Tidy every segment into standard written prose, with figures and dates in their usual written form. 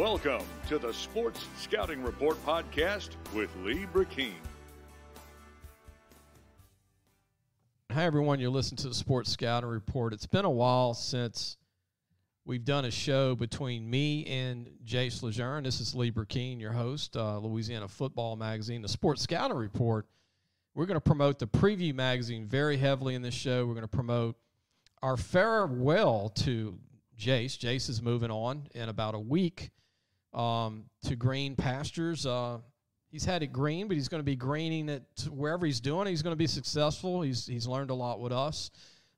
Welcome to the Sports Scouting Report podcast with Lee Brecheen. Hi, everyone. You're listening to the Sports Scouting Report. It's been a while since we've done a show between me and Jace Lejeune. This is Lee Brecheen, your host, Louisiana Football Magazine, the Sports Scouting Report. We're going to promote the Preview Magazine very heavily in this show. We're going to promote our farewell to Jace. Jace is moving on in about a week to green pastures. He's had it green, but he's going to be greening it wherever he's doing. He's going to be successful. He's learned a lot with us.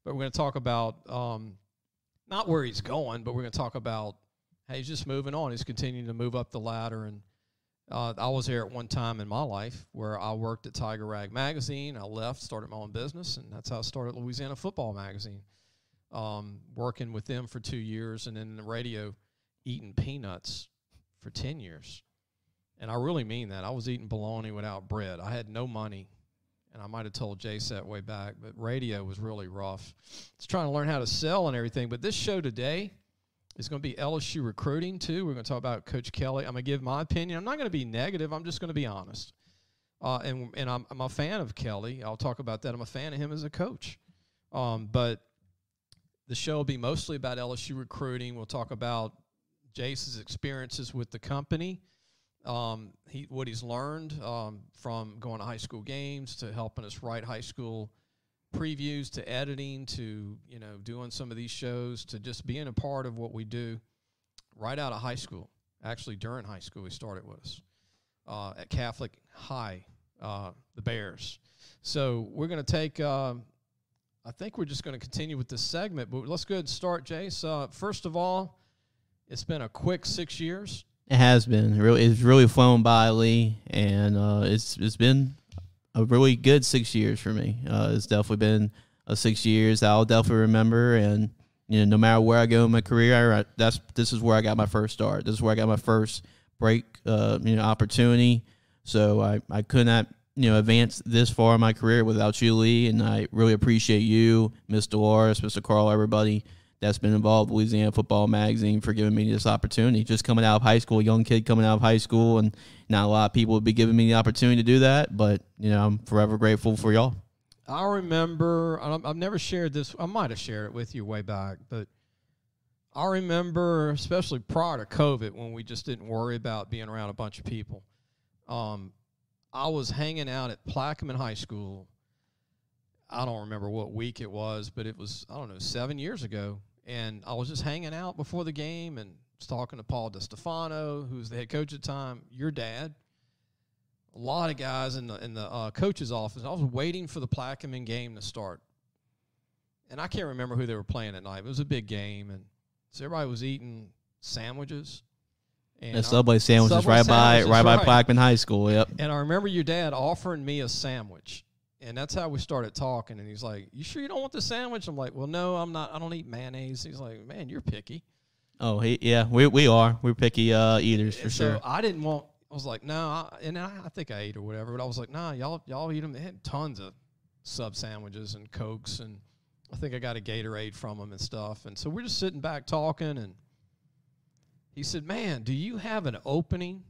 But we're going to talk about not where he's going, but we're going to talk about how he's just moving on. He's continuing to move up the ladder. And I was there at one time in my life where I worked at Tiger Rag Magazine. I left, started my own business, and that's how I started Louisiana Football Magazine, working with them for 2 years and then the radio eating peanuts for 10 years. And I really mean that. I was eating bologna without bread. I had no money, and I might have told Jace that way back, but radio was really rough. It's trying to learn how to sell and everything. But this show today is going to be LSU recruiting, too. We're going to talk about Coach Kelly. I'm going to give my opinion. I'm not going to be negative. I'm just going to be honest. And I'm a fan of Kelly. I'll talk about that. I'm a fan of him as a coach. But the show will be mostly about LSU recruiting. We'll talk about Jace's experiences with the company. What he's learned from going to high school games to helping us write high school previews to editing to, you know, doing some of these shows to just being a part of what we do right out of high school. Actually, during high school, he started with us at Catholic High, the Bears. So we're going to take, I think we're just going to continue with this segment, but let's go ahead and start, Jace. First of all, it's been a quick 6 years. It has been. It's really flown by, Lee, and it's been a really good 6 years for me. It's definitely been 6 years that I'll definitely remember, and you know, no matter where I go in my career, this is where I got my first start. This is where I got my first break, you know, opportunity. So I could not, you know, advance this far in my career without you, Lee, and I really appreciate you, Ms. Dolores, Mr. Carl, everybody that's been involved with Louisiana Football Magazine for giving me this opportunity. Just coming out of high school, a young kid coming out of high school, and not a lot of people would be giving me the opportunity to do that, but, you know, I'm forever grateful for y'all. I remember, I've never shared this, I might have shared it with you way back, but I remember, especially prior to COVID, when we just didn't worry about being around a bunch of people. I was hanging out at Plaquemine High School. I don't remember what week it was, but it was, I don't know, 7 years ago. And I was just hanging out before the game and was talking to Paul DiStefano, who was the head coach at the time, your dad, a lot of guys in the coach's office. I was waiting for the Plaquemine game to start. And I can't remember who they were playing at night. It was a big game, and so everybody was eating sandwiches. And the Subway sandwiches right by Plaquemine High School, yep. And I remember your dad offering me a sandwich. And that's how we started talking. And he's like, "You sure you don't want the sandwich?" I'm like, "Well, no, I'm not. I don't eat mayonnaise." He's like, "Man, you're picky." Oh, yeah, we are. We're picky eaters for sure. So I didn't want. I was like, "No," I think I ate or whatever. But I was like, "Nah, y'all eat them." They had tons of sub sandwiches and Cokes, and I think I got a Gatorade from them and stuff. And so we're just sitting back talking, and he said, "Man, do you have an opening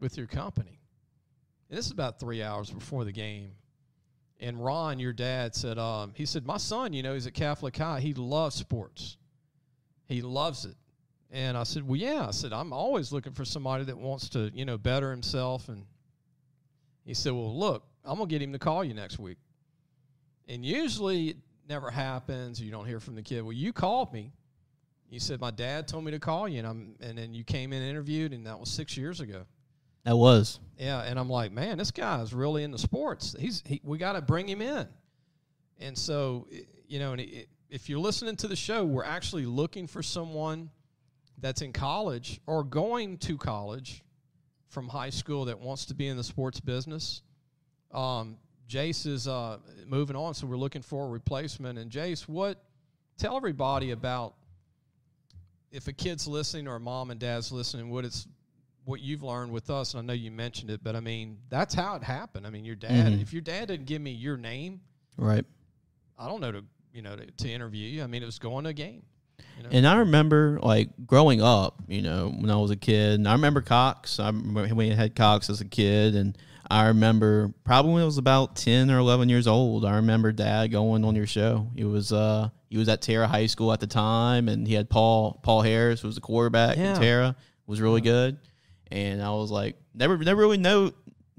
with your company?" And this is about 3 hours before the game. And Ron, your dad, said, he said, "My son, you know, he's at Catholic High. He loves sports. He loves it." And I said, "Well, yeah." I said, "I'm always looking for somebody that wants to, you know, better himself." And he said, "Well, look, I'm going to get him to call you next week." And usually it never happens. You don't hear from the kid. Well, you called me. You said, "My dad told me to call you." And then you came in and interviewed, and that was 6 years ago. That was. Yeah, and I'm like, "Man, this guy is really into sports. We got to bring him in." And so, you know, if you're listening to the show, we're actually looking for someone that's in college or going to college from high school that wants to be in the sports business. Jace is moving on, so we're looking for a replacement. And, Jace, tell everybody about, if a kid's listening or a mom and dad's listening, what you've learned with us, and I know you mentioned it, but I mean, that's how it happened. I mean, your dad, if your dad didn't give me your name, right? I don't know to interview you. I mean, it was going to a game. You know? And I remember, like, growing up, you know, when I was a kid, and I remember Cox. I remember when I had Cox as a kid, and I remember probably when I was about 10 or 11 years old, I remember Dad going on your show. He was at Terra High School at the time, and he had Paul Harris, who was the quarterback, yeah. And Terra was really good. And I was like, never really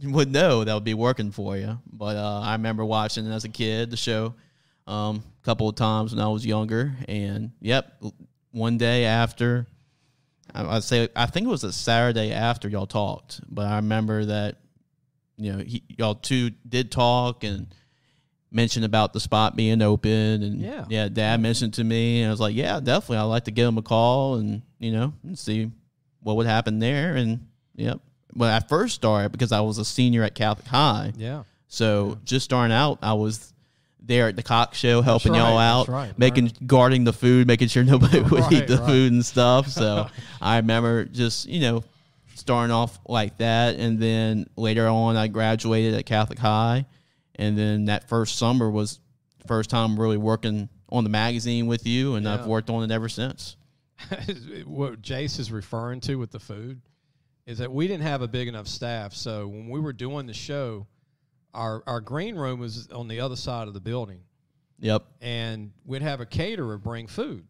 would know that would be working for you. But I remember watching it as a kid, the show, a couple of times when I was younger. And, yep, one day after, I'd say, I think it was a Saturday after y'all talked. But I remember that, you know, y'all two did talk and mentioned about the spot being open. And, yeah, Dad mentioned to me. And I was like, yeah, definitely. I'd like to give him a call and, you know, and see what would happen there. And, yep. When I first started, because I was a senior at Catholic High. Yeah. So just starting out, I was there at the Cox Show helping y'all out, guarding the food, making sure nobody would eat the food and stuff. So I remember just, you know, starting off like that. And then later on, I graduated at Catholic High. And then that first summer was the first time really working on the magazine with you. And I've worked on it ever since. What Jace is referring to with the food is that we didn't have a big enough staff. So when we were doing the show, our green room was on the other side of the building. Yep. And we'd have a caterer bring food.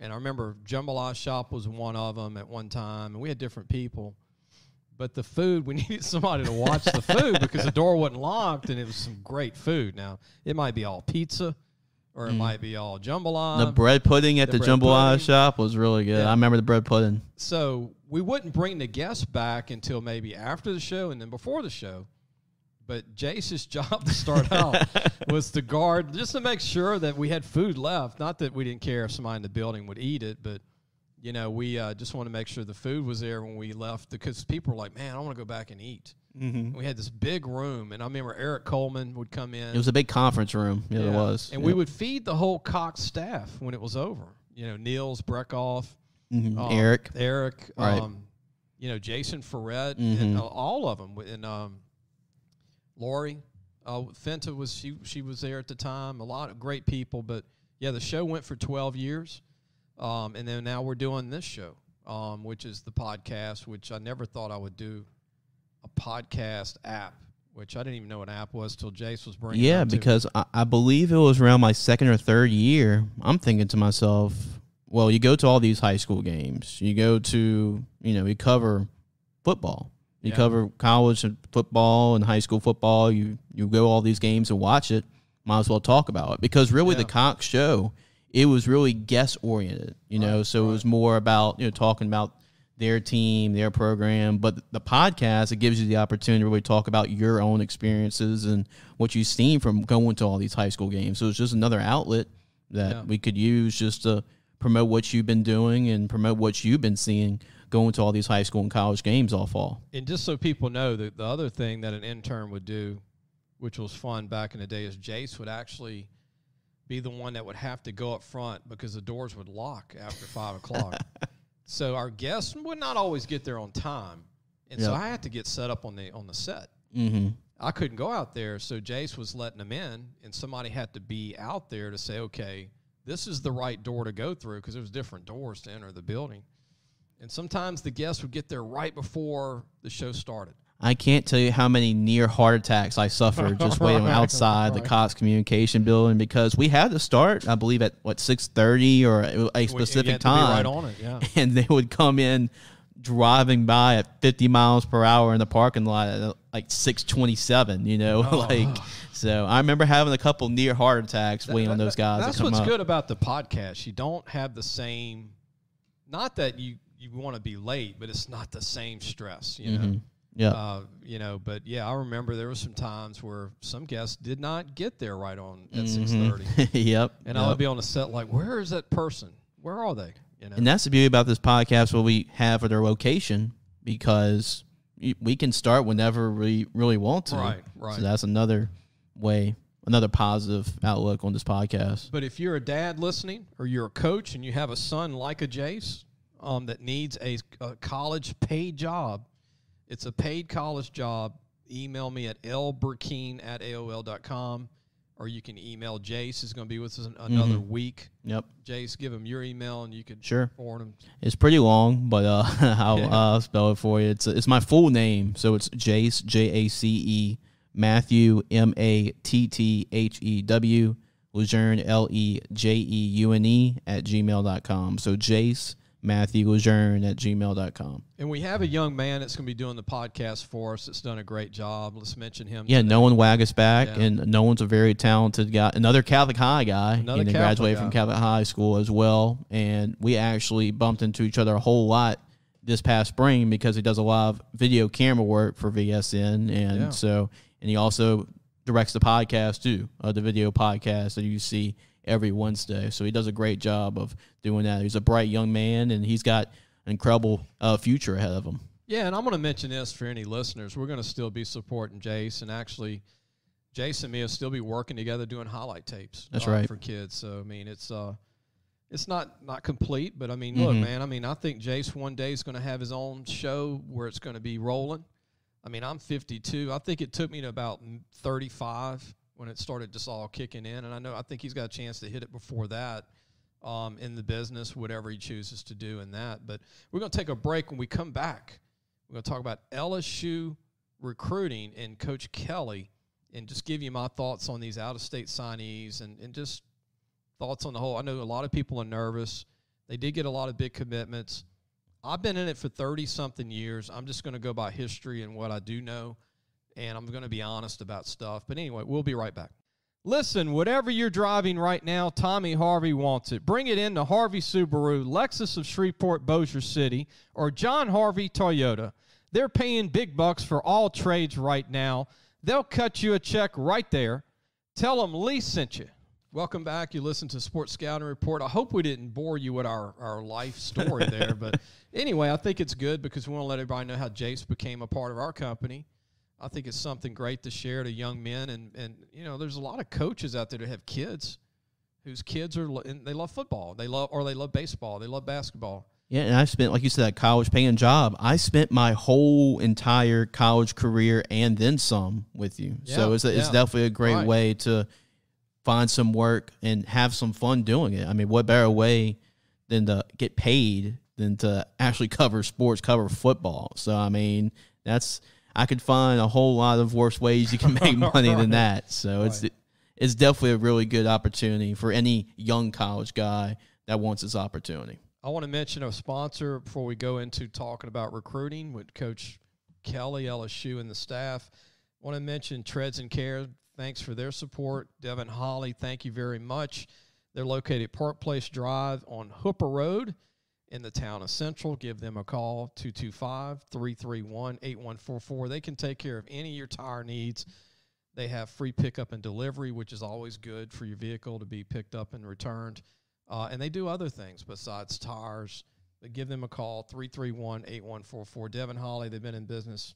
And I remember Jambalaya Shop was one of them at one time, and we had different people. But the food, we needed somebody to watch the food because the door wasn't locked, and it was some great food. Now, it might be all pizza, or it might be all jambalaya. The bread pudding at the jambalaya shop was really good. Yeah. I remember the bread pudding. So we wouldn't bring the guests back until maybe after the show and then before the show. But Jace's job to start out was to guard, just to make sure that we had food left. Not that we didn't care if somebody in the building would eat it, but, you know, we just want to make sure the food was there when we left, because people were like, man, I want to go back and eat. Mm-hmm. We had this big room, and I remember Eric Coleman would come in. It was a big conference room. Yeah, it was. And we would feed the whole Cox staff when it was over. You know, Niels, Breckoff, Eric, right. You know, Jason Ferret, and all of them. And Lori Fenta was she was there at the time. A lot of great people, but yeah, the show went for 12 years, and then now we're doing this show, which is the podcast, which I never thought I would do. A podcast app, which I didn't even know what an app was till Jace was bringing it up to me. Because I believe it was around my second or third year. I'm thinking to myself, well, you go to all these high school games. You go to, you know, you cover football. You cover college football and high school football. You go to all these games and watch it. Might as well talk about it. Because really the Cox Show, it was really guest-oriented, you know. So it was more about, you know, talking about their team, their program, but the podcast, it gives you the opportunity to really talk about your own experiences and what you've seen from going to all these high school games. So it's just another outlet that we could use just to promote what you've been doing and promote what you've been seeing going to all these high school and college games all fall. And just so people know, the other thing that an intern would do, which was fun back in the day, is Jace would actually be the one that would have to go up front because the doors would lock after 5 o'clock. So our guests would not always get there on time, and so I had to get set up on the set. Mm-hmm. I couldn't go out there, so Jace was letting them in, and somebody had to be out there to say, okay, this is the right door to go through, because there was different doors to enter the building. And sometimes the guests would get there right before the show started. I can't tell you how many near heart attacks I suffered just waiting outside the Cox Communication Building, because we had to start, I believe, at what, 6:30 or a specific time, right on it, and they would come in driving by at 50 miles per hour in the parking lot at like 6:27. You know, so I remember having a couple near heart attacks waiting on those guys. That's what's good about the podcast. You don't have the same, not that you want to be late, but it's not the same stress. You know. Yeah, you know, but yeah, I remember there were some times where some guests did not get there right on at 6:30. And I would be on the set like, where is that person? Where are they? You know? And that's the beauty about this podcast, what we have at our location, because we can start whenever we really want to. Right, right. So that's another way, another positive outlook on this podcast. But if you're a dad listening, or you're a coach and you have a son like a Jace that needs a college paid job, it's a paid college job. Email me at lbrecheen@aol.com or you can email Jace. He's going to be with us another week. Yep. Jace, give him your email, and you can forward him. It's pretty long, but I'll spell it for you. It's my full name, so it's Jace, J-A-C-E, Matthew, M-A-T-T-H-E-W, Lejeune, L-E-J-E-U-N-E, @gmail.com. So Jace, Matthew Lejeune @gmail.com. And we have a young man that's going to be doing the podcast for us that's done a great job. Let's mention him. Yeah, Nolan Waggis-Back, and Nolan's a very talented guy. Another Catholic High guy. Another Catholic graduated from Catholic High School as well. And we actually bumped into each other a whole lot this past spring because he does a lot of video camera work for VSN. And so, and he also directs the podcast too, the video podcast that you see every Wednesday. So he does a great job of doing that. He's a bright young man, and he's got an incredible future ahead of him. Yeah, and I'm going to mention this for any listeners. We're going to still be supporting Jace, and actually Jace and me will still be working together doing highlight tapes. That's right. For kids. So, I mean, it's not complete, but, I mean, look, man, I mean, I think Jace one day is going to have his own show where it's going to be rolling. I mean, I'm 52. I think it took me to about 35 when it started just all kicking in. And I think he's got a chance to hit it before that in the business, whatever he chooses to do in that. But we're going to take a break. When we come back, we're going to talk about LSU recruiting and Coach Kelly and just give you my thoughts on these out-of-state signees and just thoughts on the whole. I know a lot of people are nervous. They did get a lot of big commitments. I've been in it for 30-something years. I'm just going to go by history and what I do know. And I'm going to be honest about stuff. But anyway, we'll be right back. Listen, whatever you're driving right now, Tommy Harvey wants it. Bring it in to Harvey Subaru, Lexus of Shreveport, Bossier City, or John Harvey Toyota. They're paying big bucks for all trades right now. They'll cut you a check right there. Tell them Lee sent you. Welcome back. You listen to Sports Scouting Report. I hope we didn't bore you with our life story there. But anyway, I think it's good because we want to let everybody know how Jace became a part of our company. I think it's something great to share to young men. And you know, there's a lot of coaches out there that have kids whose kids are – they love football. They love baseball. They love basketball. Yeah, and I spent, like you said, that college-paying job. I spent my whole entire college career and then some with you. Yeah, so it's definitely a great way to find some work and have some fun doing it. I mean, what better way than to get paid than to actually cover sports, cover football. So, I mean, that's – I could find a whole lot of worse ways you can make money than that. So it's definitely a really good opportunity for any young college guy that wants this opportunity. I want to mention a sponsor before we go into talking about recruiting with Coach Kelly, LSU, and the staff. I want to mention Treads and Care. Thanks for their support. Devin Holly, thank you very much. They're located at Park Place Drive on Hooper Road in the town of Central. Give them a call, 225-331-8144. They can take care of any of your tire needs. They have free pickup and delivery, which is always good for your vehicle to be picked up and returned. And they do other things besides tires. But give them a call, 331-8144. Devin Holly, they've been in business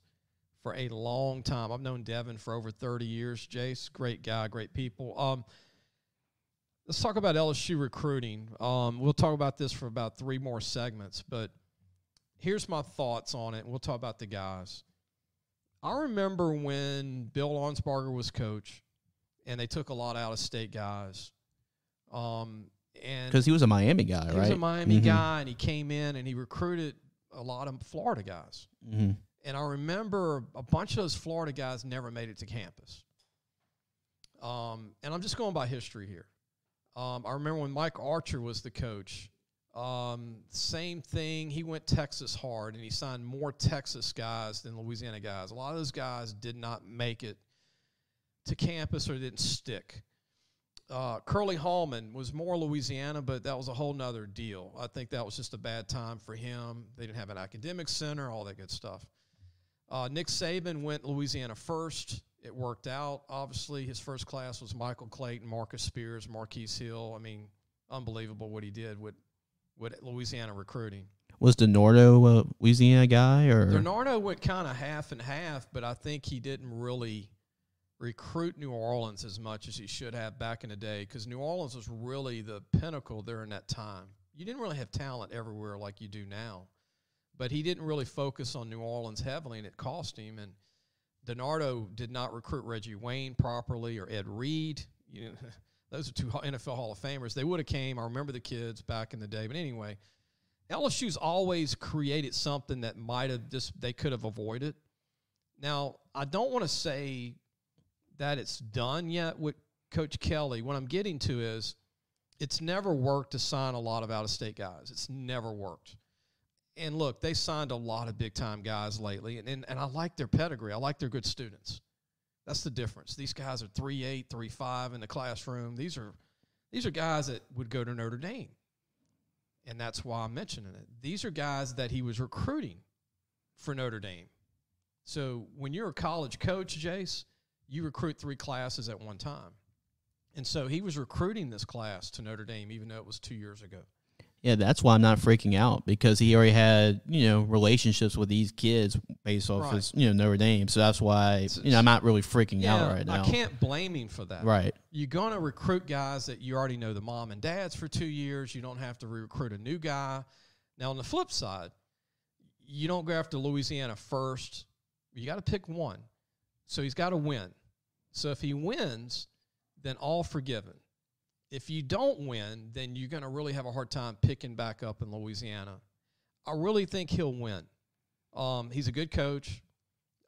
for a long time. I've known Devin for over 30 years. Jace, great guy, great people. Let's talk about LSU recruiting. We'll talk about this for about 3 more segments, but here's my thoughts on it. We'll talk about the guys. I remember when Bill Onsbarger was coach, and they took a lot of out-of-state guys. Because he was a Miami guy, right? He was a Miami guy, and he came in, and he recruited a lot of Florida guys. And I remember a bunch of those Florida guys never made it to campus. And I'm just going by history here. I remember when Mike Archer was the coach, same thing. He went Texas hard, and he signed more Texas guys than Louisiana guys. A lot of those guys did not make it to campus or didn't stick. Curly Hallman was more Louisiana, but that was a whole nother deal. I think that was just a bad time for him. They didn't have an academic center, all that good stuff. Nick Saban went Louisiana first. It worked out. Obviously, his first class was Michael Clayton, Marcus Spears, Marquise Hill. I mean, unbelievable what he did with Louisiana recruiting. Was DiNardo a Louisiana guy? Or DiNardo went kind of half and half, but I think he didn't really recruit New Orleans as much as he should have back in the day because New Orleans was really the pinnacle during that time. You didn't really have talent everywhere like you do now, but he didn't really focus on New Orleans heavily, and it cost him. And DiNardo did not recruit Reggie Wayne properly or Ed Reed. you know, those are two NFL Hall of Famers. They would have came. I remember the kids back in the day. But anyway, LSU's always created something that might have just they could have avoided. Now, I don't want to say that it's done yet with Coach Kelly. What I'm getting to is it's never worked to sign a lot of out-of-state guys. It's never worked. And, look, they signed a lot of big-time guys lately, and I like their pedigree. I like their good students. That's the difference. These guys are 3.8, 3.5 in the classroom. These are guys that would go to Notre Dame, and that's why I'm mentioning it. These are guys that he was recruiting for Notre Dame. So when you're a college coach, Jace, you recruit three classes at one time. And so he was recruiting this class to Notre Dame, even though it was 2 years ago. Yeah, that's why I'm not freaking out, because he already had, you know, relationships with these kids based off his, you know, Notre Dame. So that's why, you know, I'm not really freaking out right now. I can't blame him for that. Right. You're going to recruit guys that you already know the mom and dads for 2 years. You don't have to recruit a new guy. Now, on the flip side, you don't go after Louisiana first. You got to pick one. So he's got to win. So if he wins, then all forgiven. If you don't win, then you're going to really have a hard time picking back up in Louisiana. I really think he'll win. He's a good coach.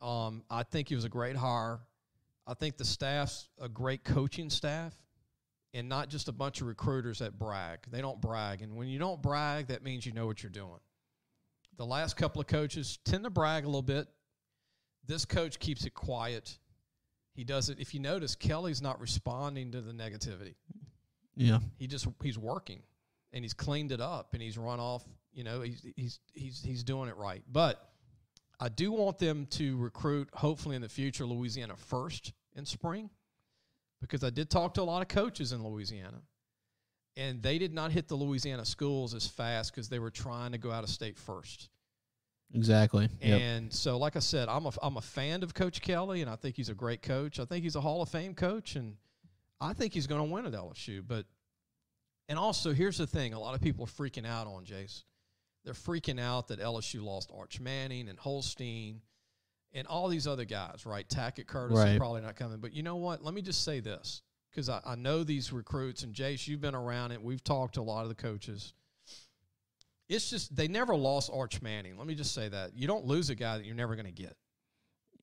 I think he was a great hire. I think the staff's a great coaching staff and not just a bunch of recruiters that brag. They don't brag. And when you don't brag, that means you know what you're doing. The last couple of coaches tend to brag a little bit. This coach keeps it quiet. He does it. If you notice, Kelly's not responding to the negativity. Yeah, he's working, and he's cleaned it up, and he's run off. You know, he's doing it right. But I do want them to recruit, hopefully in the future, Louisiana first in spring, because I did talk to a lot of coaches in Louisiana, and they did not hit the Louisiana schools as fast because they were trying to go out of state first. Exactly. And so, like I said, I'm a fan of Coach Kelly, and I think he's a great coach. I think he's a Hall of Fame coach, and I think he's going to win at LSU. But, and also, here's the thing a lot of people are freaking out on, Jace. They're freaking out that LSU lost Arch Manning and Holstein and all these other guys, right? Tackett Curtis is probably not coming. But you know what? Let me just say this, because I know these recruits, and Jace, you've been around it. We've talked to a lot of the coaches. It's just they never lost Arch Manning. Let me just say that. You don't lose a guy that you're never going to get.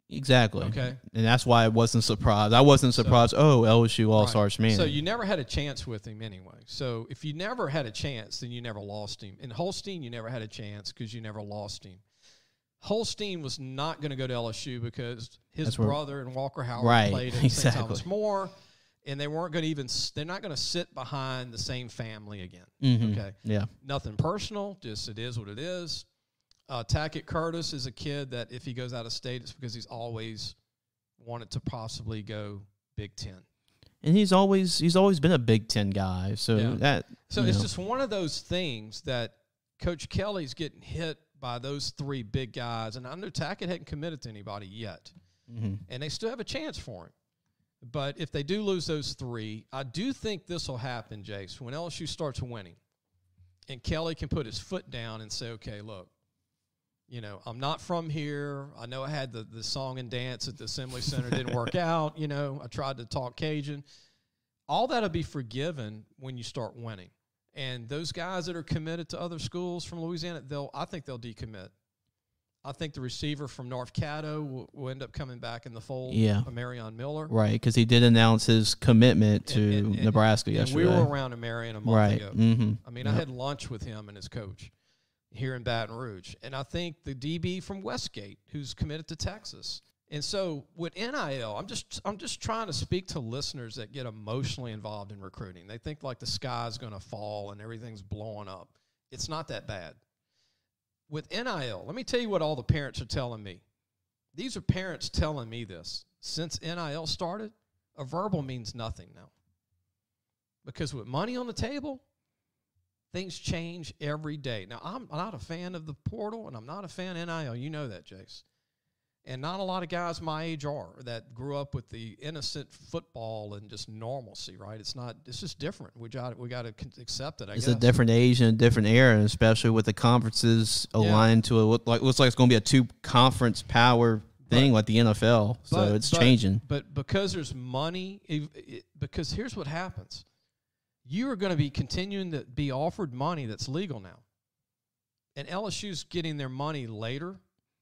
Exactly. Okay. And that's why I wasn't surprised. I wasn't surprised, LSU lost Arch Manning. So you never had a chance with him anyway. So if you never had a chance, then you never lost him. In Holstein, you never had a chance because you never lost him. Holstein was not going to go to LSU because his brother and Walker Howard played at St. Thomas More, and they weren't going to even – they're not going to sit behind the same family again. Mm-hmm. Okay? Yeah. Nothing personal, just it is what it is. Tackett Curtis is a kid that if he goes out of state, it's because he's always wanted to possibly go Big Ten, and he's always been a Big Ten guy. So it's just one of those things that Coach Kelly's getting hit by those three big guys, and I know Tackett hadn't committed to anybody yet, and they still have a chance for him. But if they do lose those three, I do think this will happen, Jace, when LSU starts winning, and Kelly can put his foot down and say, "Okay, look." You know, I'm not from here. I know I had the song and dance at the Assembly Center. Didn't work out. You know, I tried to talk Cajun. All that will be forgiven when you start winning. And those guys that are committed to other schools from Louisiana, I think they'll decommit. I think the receiver from North Caddo will end up coming back in the fold. Yeah. Marion Miller. Right, because he did announce his commitment to Nebraska yesterday. And we were around Marion a month ago. I mean, I had lunch with him and his coach here in Baton Rouge. And I think the DB from Westgate, who's committed to Texas. And so with NIL, I'm just trying to speak to listeners that get emotionally involved in recruiting. They think like the sky's going to fall and everything's blowing up. It's not that bad. With NIL, let me tell you what all the parents are telling me. These are parents telling me this. Since NIL started, a verbal means nothing now. Because with money on the table, things change every day. Now, I'm not a fan of the portal, and I'm not a fan of NIL. You know that, Jace. And not a lot of guys my age are that grew up with the innocent football and just normalcy, right? It's not. It's just different. We got to accept it, I guess. It's a different age and a different era, especially with the conferences aligned to it. Looks like it's going to be a two-conference power thing with the NFL, so it's changing. But because there's money, because here's what happens. You are going to be continuing to be offered money that's legal now. And LSU's getting their money later,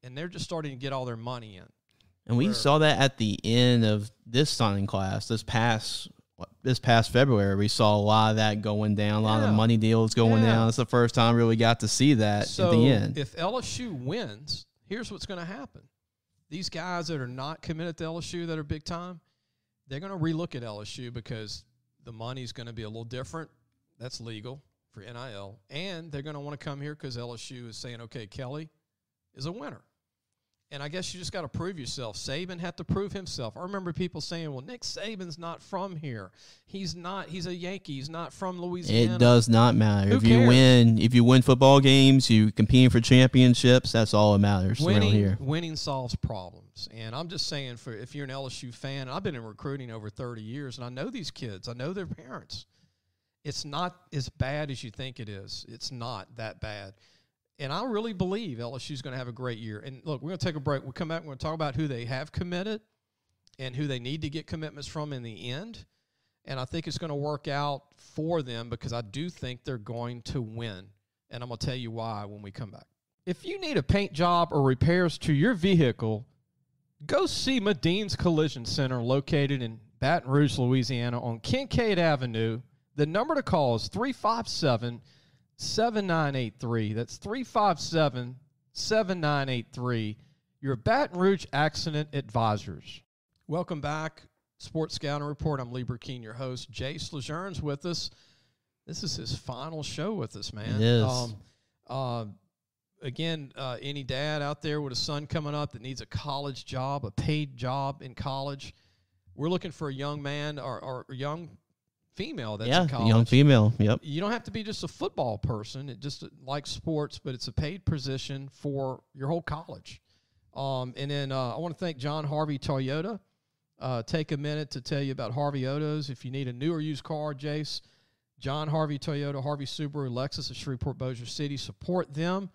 and they're just starting to get all their money in. And we saw that at the end of this signing class, this past February. We saw a lot of that going down, a lot of money deals going down. It's the first time we really got to see that at the end. If LSU wins, here's what's going to happen. These guys that are not committed to LSU that are big time, they're going to relook at LSU because the money's going to be a little different. That's legal for NIL. And they're going to want to come here because LSU is saying, okay, Kelly is a winner. And I guess you just got to prove yourself. Saban had to prove himself. I remember people saying, well, Nick Saban's not from here. He's not. He's a Yankee. He's not from Louisiana. It does not matter. If you win, football games, you competing for championships, that's all that matters around here. Winning solves problems. And I'm just saying, for if you're an LSU fan, I've been in recruiting over 30 years, and I know these kids. I know their parents. It's not as bad as you think it is. It's not that bad. And I really believe LSU's going to have a great year. And, look, we're going to take a break. We'll come back and we're going to talk about who they have committed and who they need to get commitments from in the end. And I think it's going to work out for them because I do think they're going to win. And I'm going to tell you why when we come back. If you need a paint job or repairs to your vehicle, go see Medine's Collision Center located in Baton Rouge, Louisiana on Kincaid Avenue. The number to call is 357-7983. That's 357-7983. Your Baton Rouge Accident Advisors. Welcome back. Sports Scouting Report. I'm Lee Brecheen, your host. Jace Lejeune's with us. This is his final show with us, man. It is. Again, any dad out there with a son coming up that needs a college job, a paid job in college, we're looking for a young man or a young female that's in college. Young female, yep. You don't have to be just a football person. It just likes sports, but it's a paid position for your whole college. And then I want to thank John Harvey Toyota. Take a minute to tell you about Harvey Oto's. If you need a new or used car, Jace, John Harvey Toyota, Harvey Subaru, Lexus of Shreveport-Bossier City. Support them.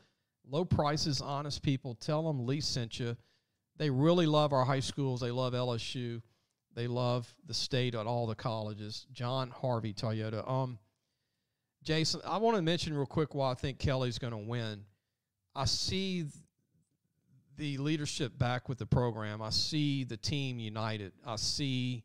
Low prices, honest people. Tell them Lee sent you. They really love our high schools. They love LSU. They love the state at all the colleges. John Harvey Toyota. Jason, I want to mention real quick why I think Kelly's going to win. I see the leadership back with the program. I see the team united. I see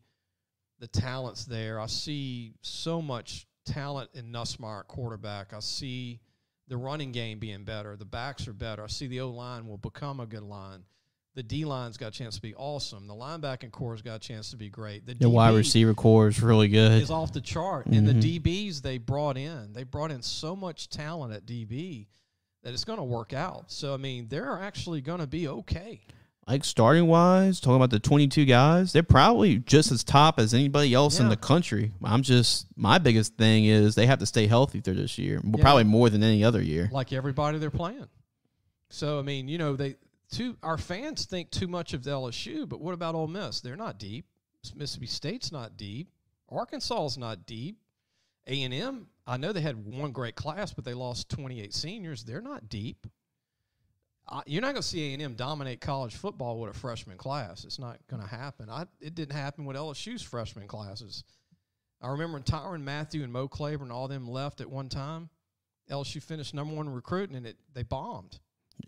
the talents there. I see so much talent in Nussmeier at quarterback. I see the running game being better. The backs are better. I see the O-line will become a good line. The D-line's got a chance to be awesome. The linebacking core's got a chance to be great. The wide receiver core is really good. It's off the chart. Mm-hmm. And the DBs they brought in so much talent at DB that it's going to work out. So, I mean, they're actually going to be okay. Like starting-wise, talking about the 22 guys, they're probably just as top as anybody else in the country. My biggest thing is they have to stay healthy through this year, probably more than any other year. Like everybody they're playing. So, I mean, you know, our fans think too much of LSU, but what about Ole Miss? They're not deep. Mississippi State's not deep. Arkansas's not deep. A&M, I know they had one great class, but they lost 28 seniors. They're not deep. You're not going to see A&M dominate college football with a freshman class. It's not going to happen. It didn't happen with LSU's freshman classes. I remember when Tyrann Mathieu and Mo Claiborne and all them left at one time, LSU finished #1 recruiting, and they bombed.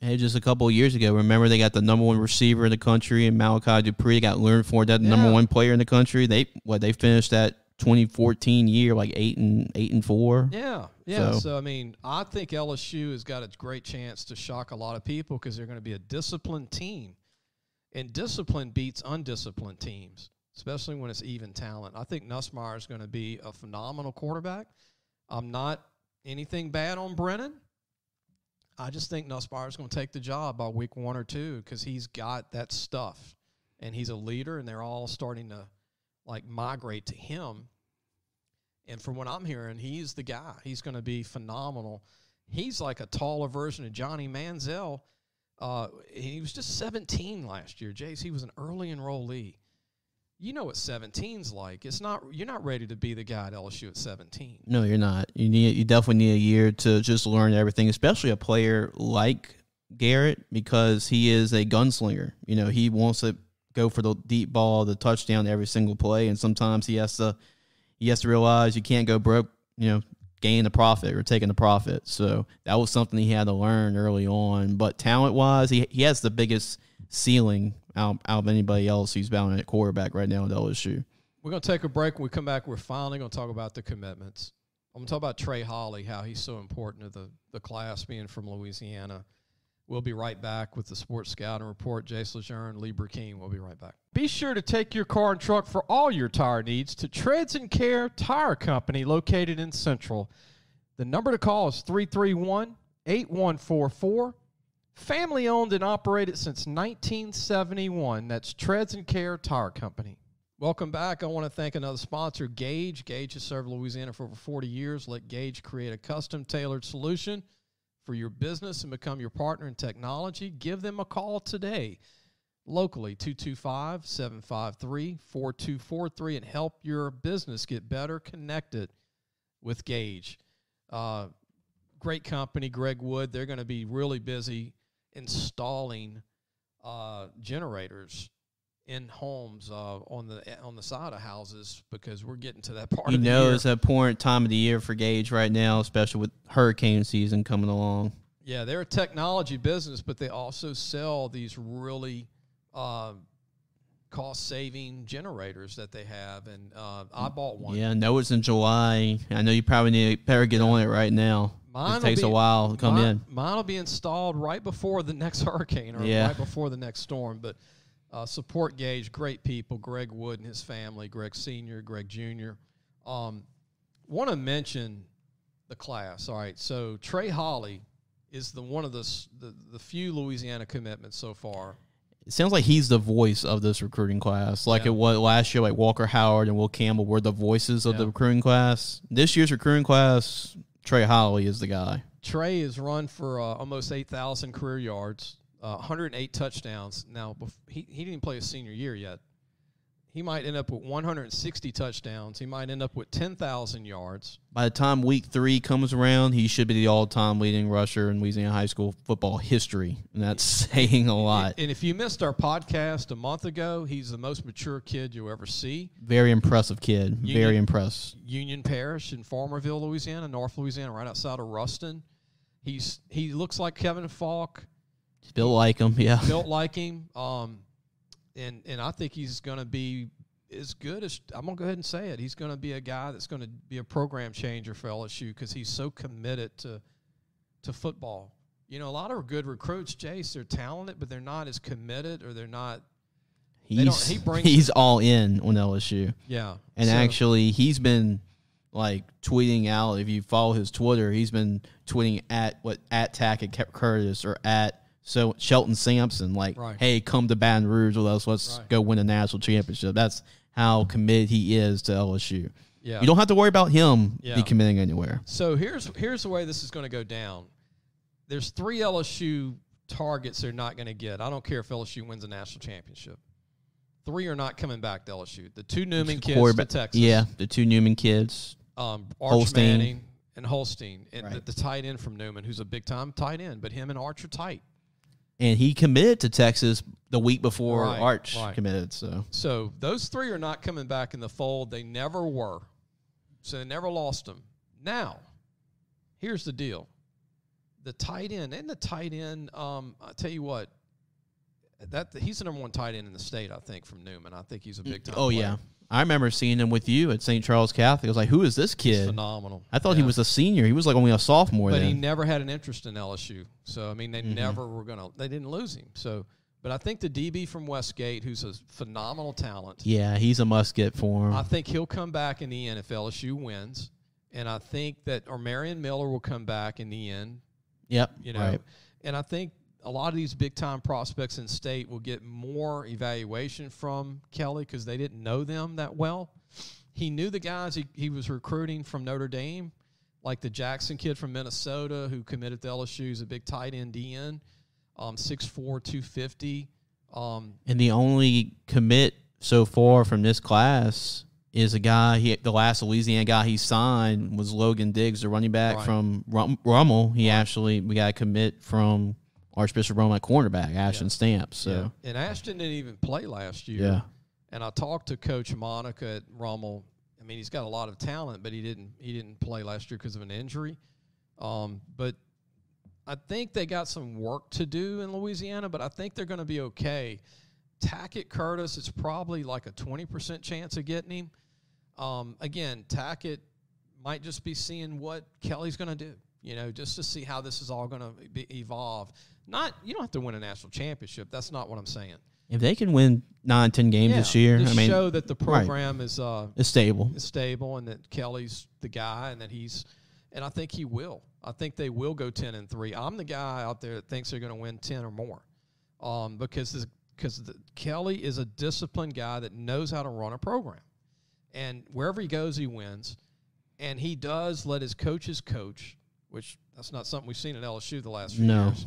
Hey, just a couple of years ago, remember they got the #1 receiver in the country, and Malachi Dupree got learned for that #1 player in the country. They finished that 2014 year like 8-4. Yeah. So I mean, I think LSU has got a great chance to shock a lot of people because they're going to be a disciplined team, and discipline beats undisciplined teams, especially when it's even talent. I think Nussmeier is going to be a phenomenal quarterback. I'm not anything bad on Brennan. I just think Nussmeier is going to take the job by week 1 or 2 because he's got that stuff, and he's a leader, and they're all starting to, like, migrate to him. And from what I'm hearing, he's the guy. He's going to be phenomenal. He's like a taller version of Johnny Manziel. He was just 17 last year, Jace. He was an early enrollee. You know what 17's like. You're not ready to be the guy at LSU at 17. No, you're not. You definitely need a year to just learn everything, especially a player like Garrett because he is a gunslinger. You know, he wants to go for the deep ball, the touchdown every single play, and sometimes he has to realize you can't go broke, you know, gaining the profit or taking the profit. So that was something he had to learn early on. But talent-wise, he has the biggest ceiling out of anybody else who's battling at quarterback right now at LSU. We're going to take a break. When we come back, we're finally going to talk about the commitments. I'm going to talk about Trey Holly, how he's so important to the class, being from Louisiana. We'll be right back with the Sports Scouting Report. Jace Lejeune, Lee Brecheen. We'll be right back. Be sure to take your car and truck for all your tire needs to Treads & Care Tire Company, located in Central. The number to call is 331-8144. Family owned and operated since 1971. That's Treads & Care Tire Company. Welcome back. I want to thank another sponsor, Gage. Gage has served Louisiana for over 40 years. Let Gage create a custom-tailored solution for your business and become your partner in technology. Give them a call today. Locally, 225-753-4243, and help your business get better connected with Gage. Great company, Greg Wood. They're going to be really busy installing generators in homes on the side of houses, because we're getting to that part of the year. You know, it's a important time of the year for Gage right now, especially with hurricane season coming along. Yeah, they're a technology business, but they also sell these really cost-saving generators that they have, and I bought one. Yeah, I know it's in July. I know you probably better get on it right now. It takes a while to come in. Mine will be installed right before the next hurricane, or right before the next storm, but... support Gage, great people, Greg Wood and his family, Greg Sr., Greg Jr. Want to mention the class. All right, so Trey Holly is one of the few Louisiana commitments so far. It sounds like he's the voice of this recruiting class. Like it was last year, like Walker Howard and Will Campbell were the voices of the recruiting class. This year's recruiting class, Trey Holly is the guy. Trey has run for almost 8,000 career yards. 108 touchdowns. Now, he didn't play his senior year yet. He might end up with 160 touchdowns. He might end up with 10,000 yards. By the time week 3 comes around, he should be the all-time leading rusher in Louisiana high school football history, and that's saying a lot. And if you missed our podcast a month ago, he's the most mature kid you'll ever see. Very impressive kid. Very impressed. Union Parish in Farmerville, Louisiana, North Louisiana, right outside of Ruston. He looks like Kevin Falk. Built like him, yeah. Built like him, and I think he's going to be as good as – I'm going to go ahead and say it. He's going to be a guy that's going to be a program changer for LSU, because he's so committed to football. You know, a lot of good recruits, Jace, they're talented, but they're not as committed, or they're not – he's all in on LSU. Yeah. And actually, he's been – like tweeting out, if you follow his Twitter, he's been tweeting at Tackett Curtis or at Shelton Sampson, like, hey, come to Baton Rouge with us. Let's go win a national championship. That's how committed he is to LSU. Yeah. You don't have to worry about him decommitting anywhere. So here's the way this is going to go down. There's 3 LSU targets they're not going to get. I don't care if LSU wins a national championship. 3 are not coming back to LSU. The 2 Newman kids to Texas. Yeah, the 2 Newman kids. Arch Manning and Holstein, and the tight end from Newman, who's a big-time tight end, but him and Arch are tight. And he committed to Texas the week before Arch committed. So those 3 are not coming back in the fold. They never were. So they never lost them. Now, here's the deal. The tight end, I'll tell you what, he's the #1 tight end in the state, I think, from Newman. I think he's a big-time player. Yeah. I remember seeing him with you at St. Charles Catholic. I was like, who is this kid? He's phenomenal. I thought he was a senior. He was like only a sophomore then. But he never had an interest in LSU. So, I mean, they never were going to – they didn't lose him. So, but I think the DB from Westgate, who's a phenomenal talent. Yeah, he's a must-get for him. I think he'll come back in the end if LSU wins. And I think that – or Marion Miller will come back in the end. Yep. You know, and I think – a lot of these big-time prospects in state will get more evaluation from Kelly because they didn't know them that well. He knew the guys he was recruiting from Notre Dame, like the Jackson kid from Minnesota who committed to LSU. He's a big tight end DN, 6'4", 250. And the only commit so far from this class is a guy, the last Louisiana guy he signed was Logan Diggs, the running back from Rummel. We got a commit from Archbishop Rome at cornerback, Ashton Stamps. So. Yeah. And Ashton didn't even play last year. Yeah. And I talked to Coach Monica at Rommel. I mean, he's got a lot of talent, but he didn't play last year because of an injury. But I think they got some work to do in Louisiana, but I think they're going to be okay. Tackett Curtis, it's probably like a 20% chance of getting him. Again, Tackett might just be seeing what Kelly's going to do, you know, just to see how this is all going to evolve. You don't have to win a national championship. That's not what I'm saying. If they can win 9-10 games this year, I mean, show that the program is stable. Is stable, and that Kelly's the guy, and that he's, and I think he will. I think they will go 10-3. I'm the guy out there that thinks they're going to win 10 or more, because Kelly is a disciplined guy that knows how to run a program, and wherever he goes, he wins, and he does let his coaches coach, which that's not something we've seen at LSU the last few years.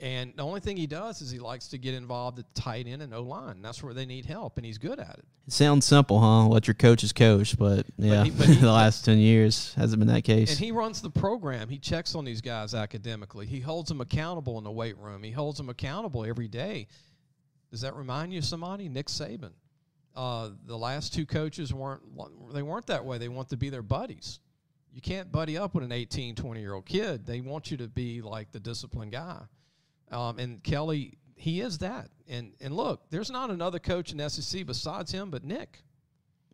And the only thing he does is he likes to get involved at tight end and O-line. That's where they need help, and he's good at it. It sounds simple, huh? Let your coaches coach, but the last 10 years hasn't been that case. And he runs the program. He checks on these guys academically. He holds them accountable in the weight room. He holds them accountable every day. Does that remind you of somebody? Nick Saban. The last two coaches weren't that way. They want to be their buddies. You can't buddy up with an 18, 20-year-old kid. They want you to be like the disciplined guy. And Kelly, he is that. And look, there's not another coach in SEC besides him but Nick.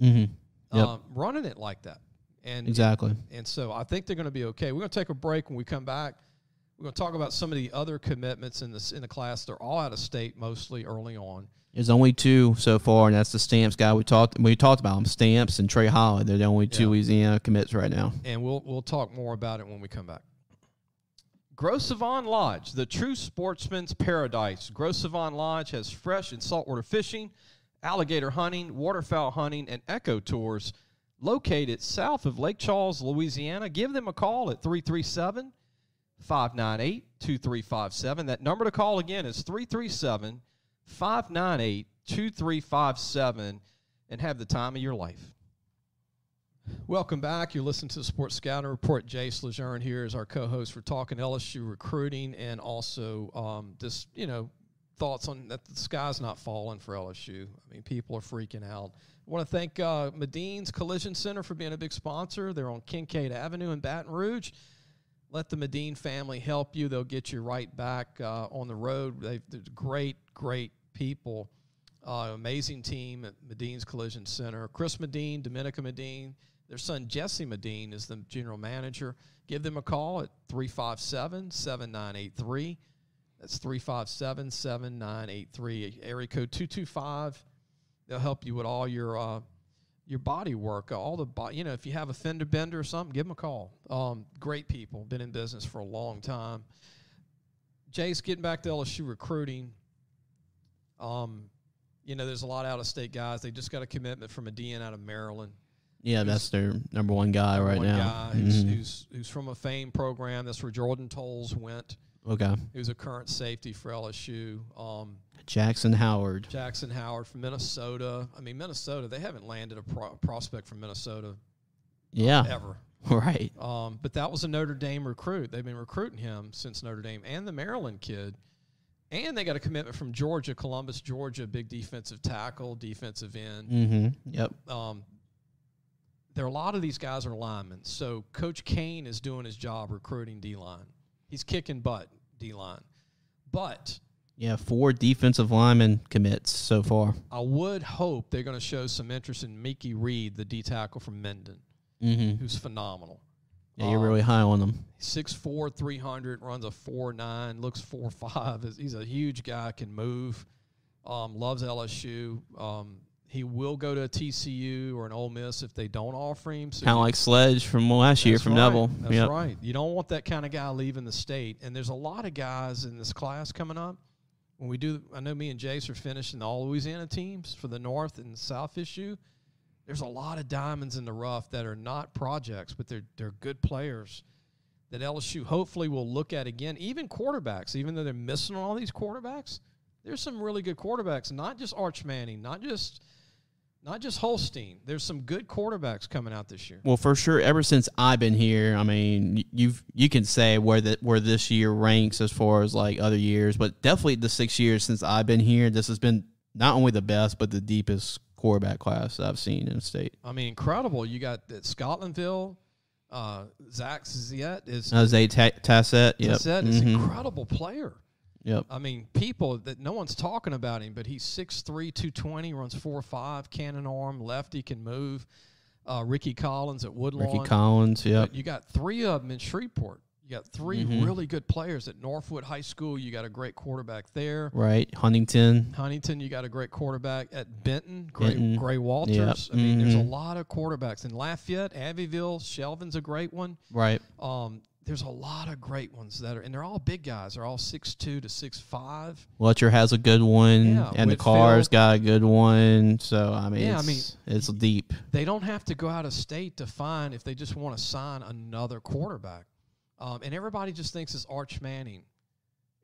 Mm-hmm. Yep. Running it like that. Exactly. And so I think they're going to be okay. We're going to take a break. When we come back, we're going to talk about some of the other commitments in the class. They're all out of state mostly early on. There's only two so far, and that's the Stamps guy we talked about him, Stamps and Trey Holly. They're the only two Louisiana commits right now. And we'll talk more about it when we come back. Gros Savant Lodge, the true sportsman's paradise. Gros Savant Lodge has fresh and saltwater fishing, alligator hunting, waterfowl hunting, and eco tours. Located south of Lake Charles, Louisiana, give them a call at 337-598-2357. That number to call again is 337-598-2357, and have the time of your life. Welcome back. You're listening to the Sports Scouting Report. Jace Lejeune here is our co-host. We're talking LSU recruiting and also just, you know, thoughts on that the sky's not falling for LSU. I mean, people are freaking out. I want to thank Medine's Collision Center for being a big sponsor. They're on Kincaid Avenue in Baton Rouge. Let the Medine family help you. They'll get you right back on the road. They're great, great people. Amazing team at Medine's Collision Center. Chris Medine, Dominica Medine. Their son, Jesse Medine, is the general manager. Give them a call at 357-7983. That's 357-7983. Area code 225. They'll help you with all your body work. If you have a fender bender or something, give them a call. Great people. Been in business for a long time. Jace, getting back to LSU recruiting. You know, there's a lot of out-of-state guys. They just got a commitment from a DN out of Maryland. Yeah, that's their number one guy right now. Who's from a FAME program. That's where Jordan Tolles went. Okay. Who's a current safety for LSU. Jackson Howard from Minnesota. I mean, Minnesota, they haven't landed a prospect from Minnesota ever. Right. But that was a Notre Dame recruit. They've been recruiting him since Notre Dame, and the Maryland kid. And they got a commitment from Georgia, Columbus, Georgia, big defensive tackle, defensive end. Mm-hmm. Yep. There are a lot of these guys are linemen. So Coach Kane is doing his job recruiting D-line. He's kicking butt D-line. But yeah, 4 defensive linemen commits so far. I would hope they're going to show some interest in Mickey Reed, the D-tackle from Mendon, who's phenomenal. Yeah, you're really high on them. 6'4", 300, runs a 4'9", looks 4'5". He's a huge guy, can move, loves LSU. He will go to a TCU or an Ole Miss if they don't offer him. So kind of like Sledge from last year from Neville. That's right. You don't want that kind of guy leaving the state. And there's a lot of guys in this class coming up. When we do, I know me and Jace are finishing the all Louisiana teams for the North and South issue. There's a lot of diamonds in the rough that are not projects, but they're good players that LSU hopefully will look at again. Even quarterbacks, even though they're missing on all these quarterbacks, there's some really good quarterbacks, not just Arch Manning, not just Not just Holstein. There's some good quarterbacks coming out this year. Well, for sure, ever since I've been here, I mean, you can say where this year ranks as far as like other years, but definitely the 6 years since I've been here, this has been not only the best but the deepest quarterback class I've seen in the state. I mean, incredible. You got at Scotlandville, Zach Ziet is Tassett. Yeah, Tassett is an incredible player. Yep. I mean, people that no one's talking about him, but he's 6'3", 220, runs 4.5, cannon arm, lefty, can move. Ricky Collins at Woodlawn. Ricky Collins, yeah. You got three of them in Shreveport. You got three really good players at Northwood High School. You got a great quarterback there. Right, Huntington. Huntington, you got a great quarterback at Benton. Gray Walters. Yep. I mean, there's a lot of quarterbacks in Lafayette, Abbeville. Shelvin's a great one. Right. There's a lot of great ones that are, and they're all big guys. They're all 6'2 to 6'5. Letcher has a good one, and Whitfield. The Car's got a good one. So, I mean, it's deep. They don't have to go out of state to find if they just want to sign another quarterback. And everybody just thinks it's Arch Manning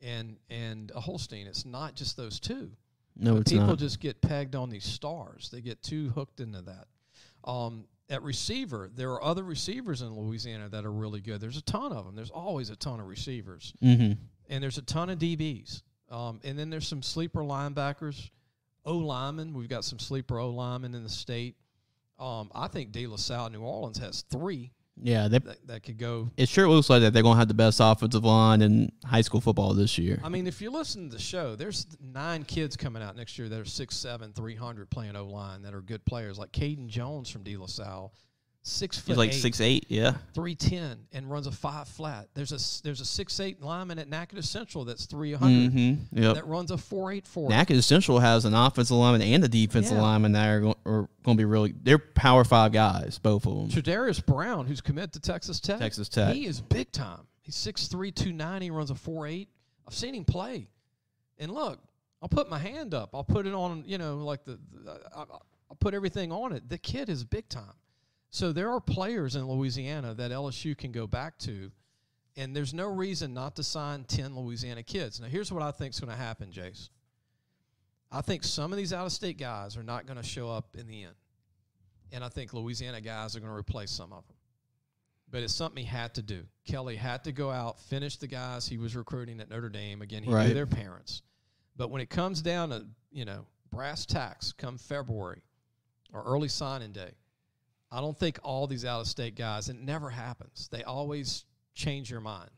and Holstein. It's not just those two. No, it's not. People just get pegged on these stars. They get too hooked into that. At receiver, there are other receivers in Louisiana that are really good. There's a ton of them. There's always a ton of receivers. And there's a ton of DBs. And then there's some sleeper linebackers, O-linemen. We've got some sleeper O-linemen in the state. I think De La Salle, New Orleans, has three. Yeah, that could go. It sure looks like that they're going to have the best offensive line in high school football this year. I mean, if you listen to the show, there's 9 kids coming out next year that are 6'7", 300 playing O-line that are good players, like Caden Jones from De La Salle, 6 foot. He's like 6'8", yeah, 310, and runs a 5 flat. There's a 6'8" lineman at Natchitoches Central that's 300. That runs a 4.84. Natchitoches Central has an offensive lineman and a defensive lineman that are going to be really. They're power 5 guys, both of them. Tredarius Brown, who's committed to Texas Tech. Texas Tech. He is big time. He's 6'3", 290, runs a 4.8. I've seen him play, and look, I'll put my hand up. I'll put it on. You know, like I'll put everything on it. The kid is big time. So there are players in Louisiana that LSU can go back to, and there's no reason not to sign 10 Louisiana kids. Now, here's what I think is going to happen, Jace. I think some of these out-of-state guys are not going to show up in the end, and I think Louisiana guys are going to replace some of them. But it's something he had to do. Kelly had to go out, finish the guys he was recruiting at Notre Dame. Again, he knew their parents. But when it comes down to, you know, brass tacks come February or early signing day, I don't think all these out-of-state guys, and it never happens. They always change your mind.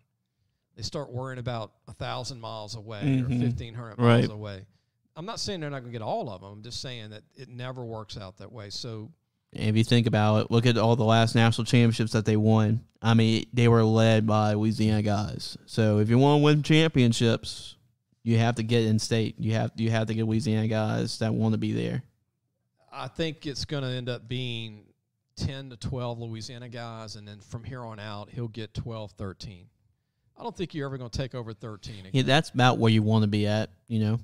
They start worrying about 1,000 miles away or 1,500 miles away. I'm not saying they're not going to get all of them. I'm just saying that it never works out that way. So, and if you think about it, look at all the last national championships that they won. I mean, they were led by Louisiana guys. So if you want to win championships, you have to get in state. You have to get Louisiana guys that want to be there. I think it's going to end up being 10 to 12 Louisiana guys, and then from here on out, he'll get 12, 13. I don't think you're ever going to take over 13 again. Yeah, that's about where you want to be at, you know.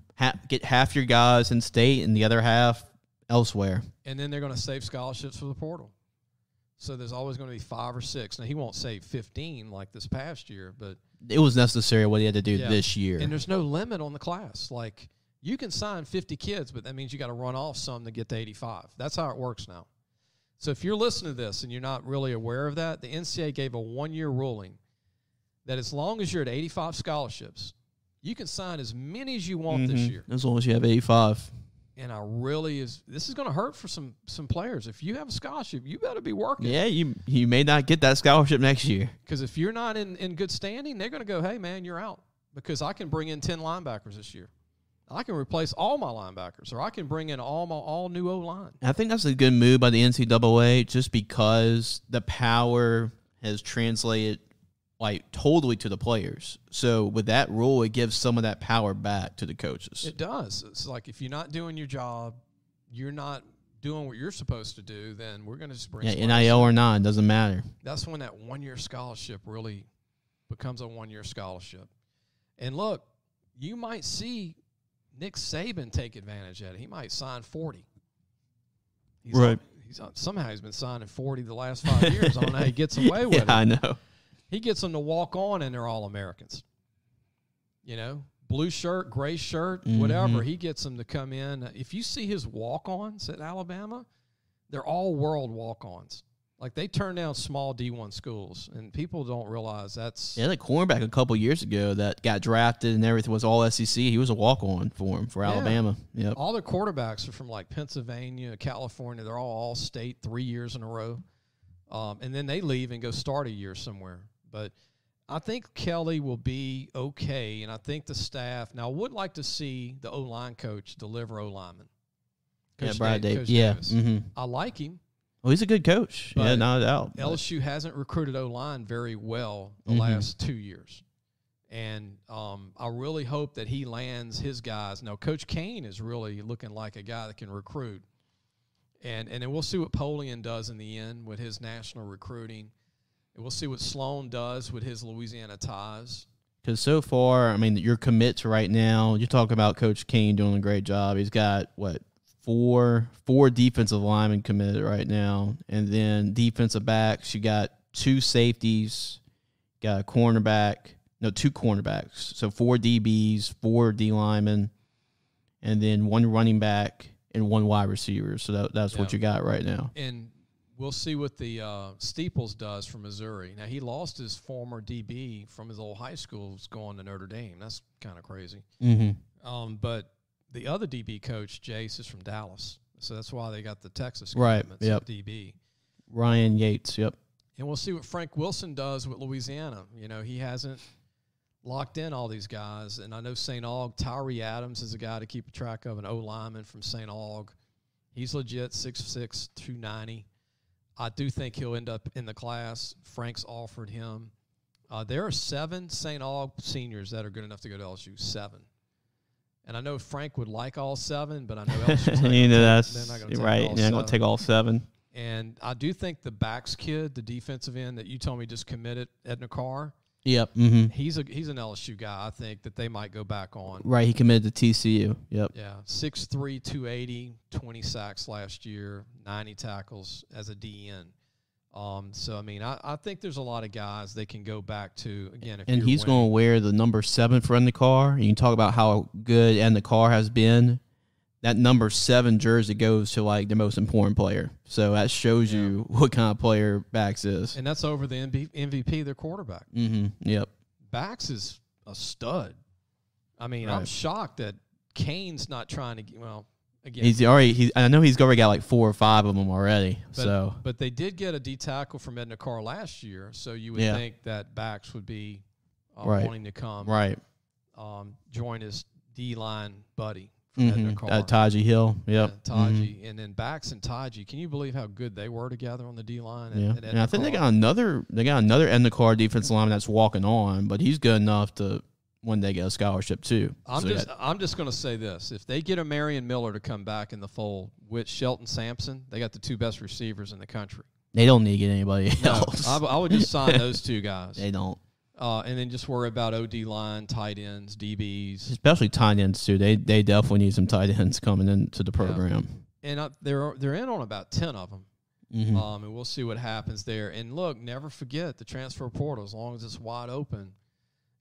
Get half your guys in state and the other half elsewhere. And then they're going to save scholarships for the portal. So there's always going to be 5 or 6. Now, he won't save 15 like this past year, but it was necessary what he had to do this year. And there's no limit on the class. Like, you can sign 50 kids, but that means you got to run off some to get to 85. That's how it works now. So if you're listening to this and you're not really aware of that, the NCAA gave a 1-year ruling that as long as you're at 85 scholarships, you can sign as many as you want this year. As long as you have 85. And I really is – this is going to hurt for some players. If you have a scholarship, you better be working. Yeah, you may not get that scholarship next year. Because if you're not in good standing, they're going to go, hey, man, you're out, because I can bring in 10 linebackers this year. I can replace all my linebackers, or I can bring in all new O-line. I think that's a good move by the NCAA, just because the power has translated like totally to the players. So with that rule, it gives some of that power back to the coaches. It does. It's like if you're not doing your job, you're not doing what you're supposed to do, then we're going to just bring NIL or not, doesn't matter. That's when that 1-year scholarship really becomes a 1-year scholarship. And look, you might see Nick Saban take advantage of it. He might sign 40. He's right. Somehow he's been signing 40 the last 5 years. I don't know how he gets away with it. I know. He gets them to walk on, and they're All-Americans. You know, blue shirt, gray shirt, whatever, he gets them to come in. If you see his walk-ons at Alabama, they're all world walk-ons. Like, they turn down small D1 schools, and people don't realize that's... Yeah, the cornerback a couple years ago that got drafted and everything was all SEC. He was a walk-on for him for Alabama. Yep. All their quarterbacks are from, like, Pennsylvania, California. They're all state 3 years in a row. And then they leave and go start a year somewhere. But I think Kelly will be okay, and I think the staff... Now, I would like to see the O-line coach deliver O-linemen. Yeah, Brian Davis. Yeah. I like him. Well, he's a good coach. But yeah, not a doubt. LSU hasn't recruited O-line very well the last 2 years. And I really hope that he lands his guys. Now, Coach Kane is really looking like a guy that can recruit. And then we'll see what Polian does in the end with his national recruiting. And we'll see what Sloan does with his Louisiana ties. Because so far, I mean, your commits right now, you're talking about Coach Kane doing a great job. He's got, what, four defensive linemen committed right now, and then defensive backs. You got two safeties, got a cornerback, no, two cornerbacks. So four DBs, four D linemen, and then one running back and one wide receiver. So that's what you got right now. And we'll see what the Steeples does from Missouri. Now, he lost his former DB from his old high school going to Notre Dame. That's kind of crazy. But the other DB coach, Jace, is from Dallas. So that's why they got the Texas commitments of DB. Ryan Yates, And we'll see what Frank Wilson does with Louisiana. You know, he hasn't locked in all these guys. And I know St. Aug, Tyree Adams is a guy to keep track of, an O-lineman from St. Aug. He's legit, 6'6", 290. I do think he'll end up in the class. Frank's offered him. There are 7 St. Aug seniors that are good enough to go to LSU, 7. And I know Frank would like all 7, but I know LSU's not going to take all 7. They're not going to take all 7. And I do think the backs kid, the defensive end that you told me just committed, Edna Carr, he's an LSU guy, I think, that they might go back on. Right, he committed to TCU. Yeah, 6'3", 280, 20 sacks last year, 90 tackles as a DN. So, I mean, I think there's a lot of guys they can go back to, again, if and he's going to wear the number 7 for Endicott. You can talk about how good Endicott has been. That number 7 jersey goes to, like, the most important player. So that shows you what kind of player Bax is. And that's over the MVP, their quarterback. Bax is a stud. I mean, I'm shocked that Kane's not trying to – well – Again, I know he's already got like 4 or 5 of them already. But they did get a D tackle from Edna Carr last year, so you would think that backs would be wanting to come join his D line buddy from Edna Carr, Taji Hill. And then backs and Taji. Can you believe how good they were together on the D line? And I think they got another Edna Carr defensive lineman that's walking on, but he's good enough to. When they get a scholarship too. I'm just going to say this: if they get a Marion Miller to come back in the fold with Shelton Sampson, they got the 2 best receivers in the country. They don't need to get anybody else. I would just sign those 2 guys. They don't, and then just worry about OD line, tight ends, DBs, especially tight ends too. They definitely need some tight ends coming into the program. And they're in on about 10 of them. And we'll see what happens there. And look, never forget the transfer portal. As long as it's wide open.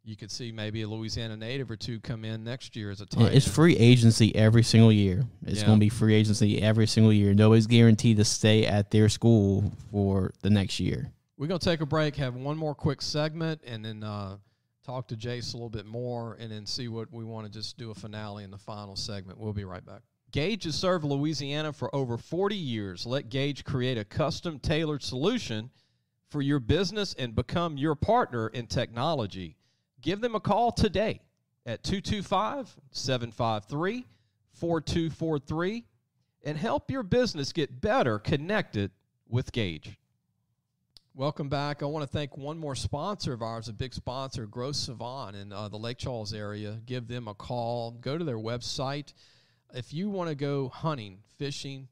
You could see maybe a Louisiana native or 2 come in next year as a tight end. It's free agency every single year. It's going to be free agency every single year. Nobody's guaranteed to stay at their school for the next year. We're going to take a break, have one more quick segment, and then talk to Jace a little bit more and then see what we want to just do a finale in the final segment. We'll be right back. Gage has served Louisiana for over 40 years. Let Gage create a custom-tailored solution for your business and become your partner in technology. Give them a call today at 225-753-4243 and help your business get better connected with Gage. Welcome back. I want to thank one more sponsor of ours, a big sponsor, Gros Savant in the Lake Charles area. Give them a call. Go to their website. If you want to go hunting, fishing,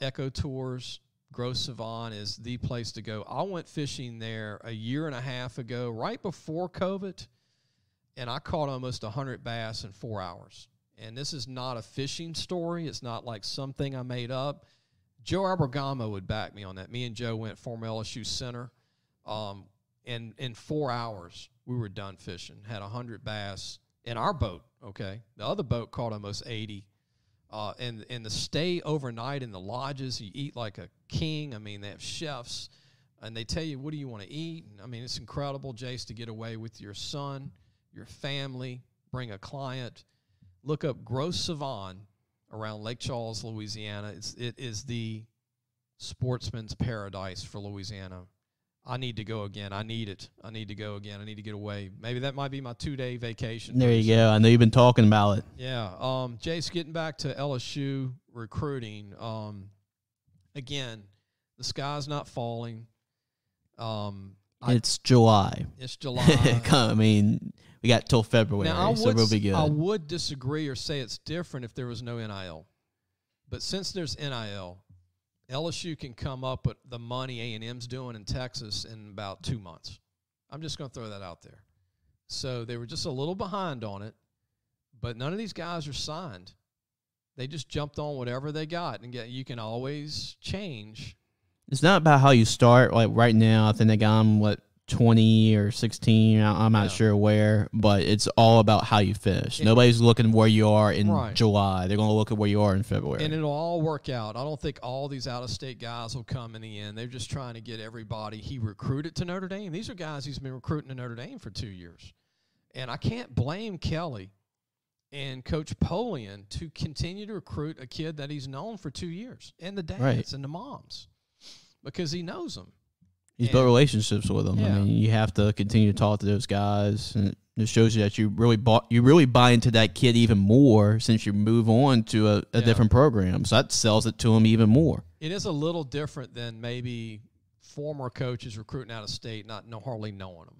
eco tours, Gros Savant is the place to go. I went fishing there a year and a half ago, right before COVID, and I caught almost 100 bass in 4 hours. And this is not a fishing story. It's not like something I made up. Joe Abergamo would back me on that. Me and Joe went, former LSU center, and in 4 hours we were done fishing, had 100 bass, in our boat, okay? The other boat caught almost 80. And the stay overnight in the lodges, you eat like a king. I mean, they have chefs, and they tell you, what do you want to eat? And, I mean, it's incredible, Jace, to get away with your son, your family, bring a client. Look up Gros Savant around Lake Charles, Louisiana. It is the sportsman's paradise for Louisiana. I need to go again. I need it. I need to go again. I need to get away. Maybe that might be my 2-day vacation. There you go. I know you've been talking about it. Yeah. Jace, getting back to LSU recruiting, again, the sky's not falling. It's July. It's July. I mean, we got till February, now, so we'll be good. I would disagree or say it's different if there was no NIL. But since there's NIL, LSU can come up with the money A&M's doing in Texas in about 2 months. I'm just going to throw that out there. So they were just a little behind on it, but none of these guys are signed. They just jumped on whatever they got, and you can always change. It's not about how you start. Like right now, I think I'm, 20 or 16. I'm not sure where, but it's all about how you finish. And nobody's looking where you are in July. They're going to look at where you are in February. And it'll all work out. I don't think all these out-of-state guys will come in the end. They're just trying to get everybody. He recruited to Notre Dame. These are guys he's been recruiting to Notre Dame for 2 years. And I can't blame Kelly and Coach Polian to continue to recruit a kid that he's known for 2 years, and the dads and the moms, because he knows them. He's built relationships with them. Yeah. I mean, you have to continue to talk to those guys, and it shows you that you really buy into that kid even more since you move on to a different program. So that sells it to him even more. It is a little different than maybe former coaches recruiting out of state, hardly knowing them.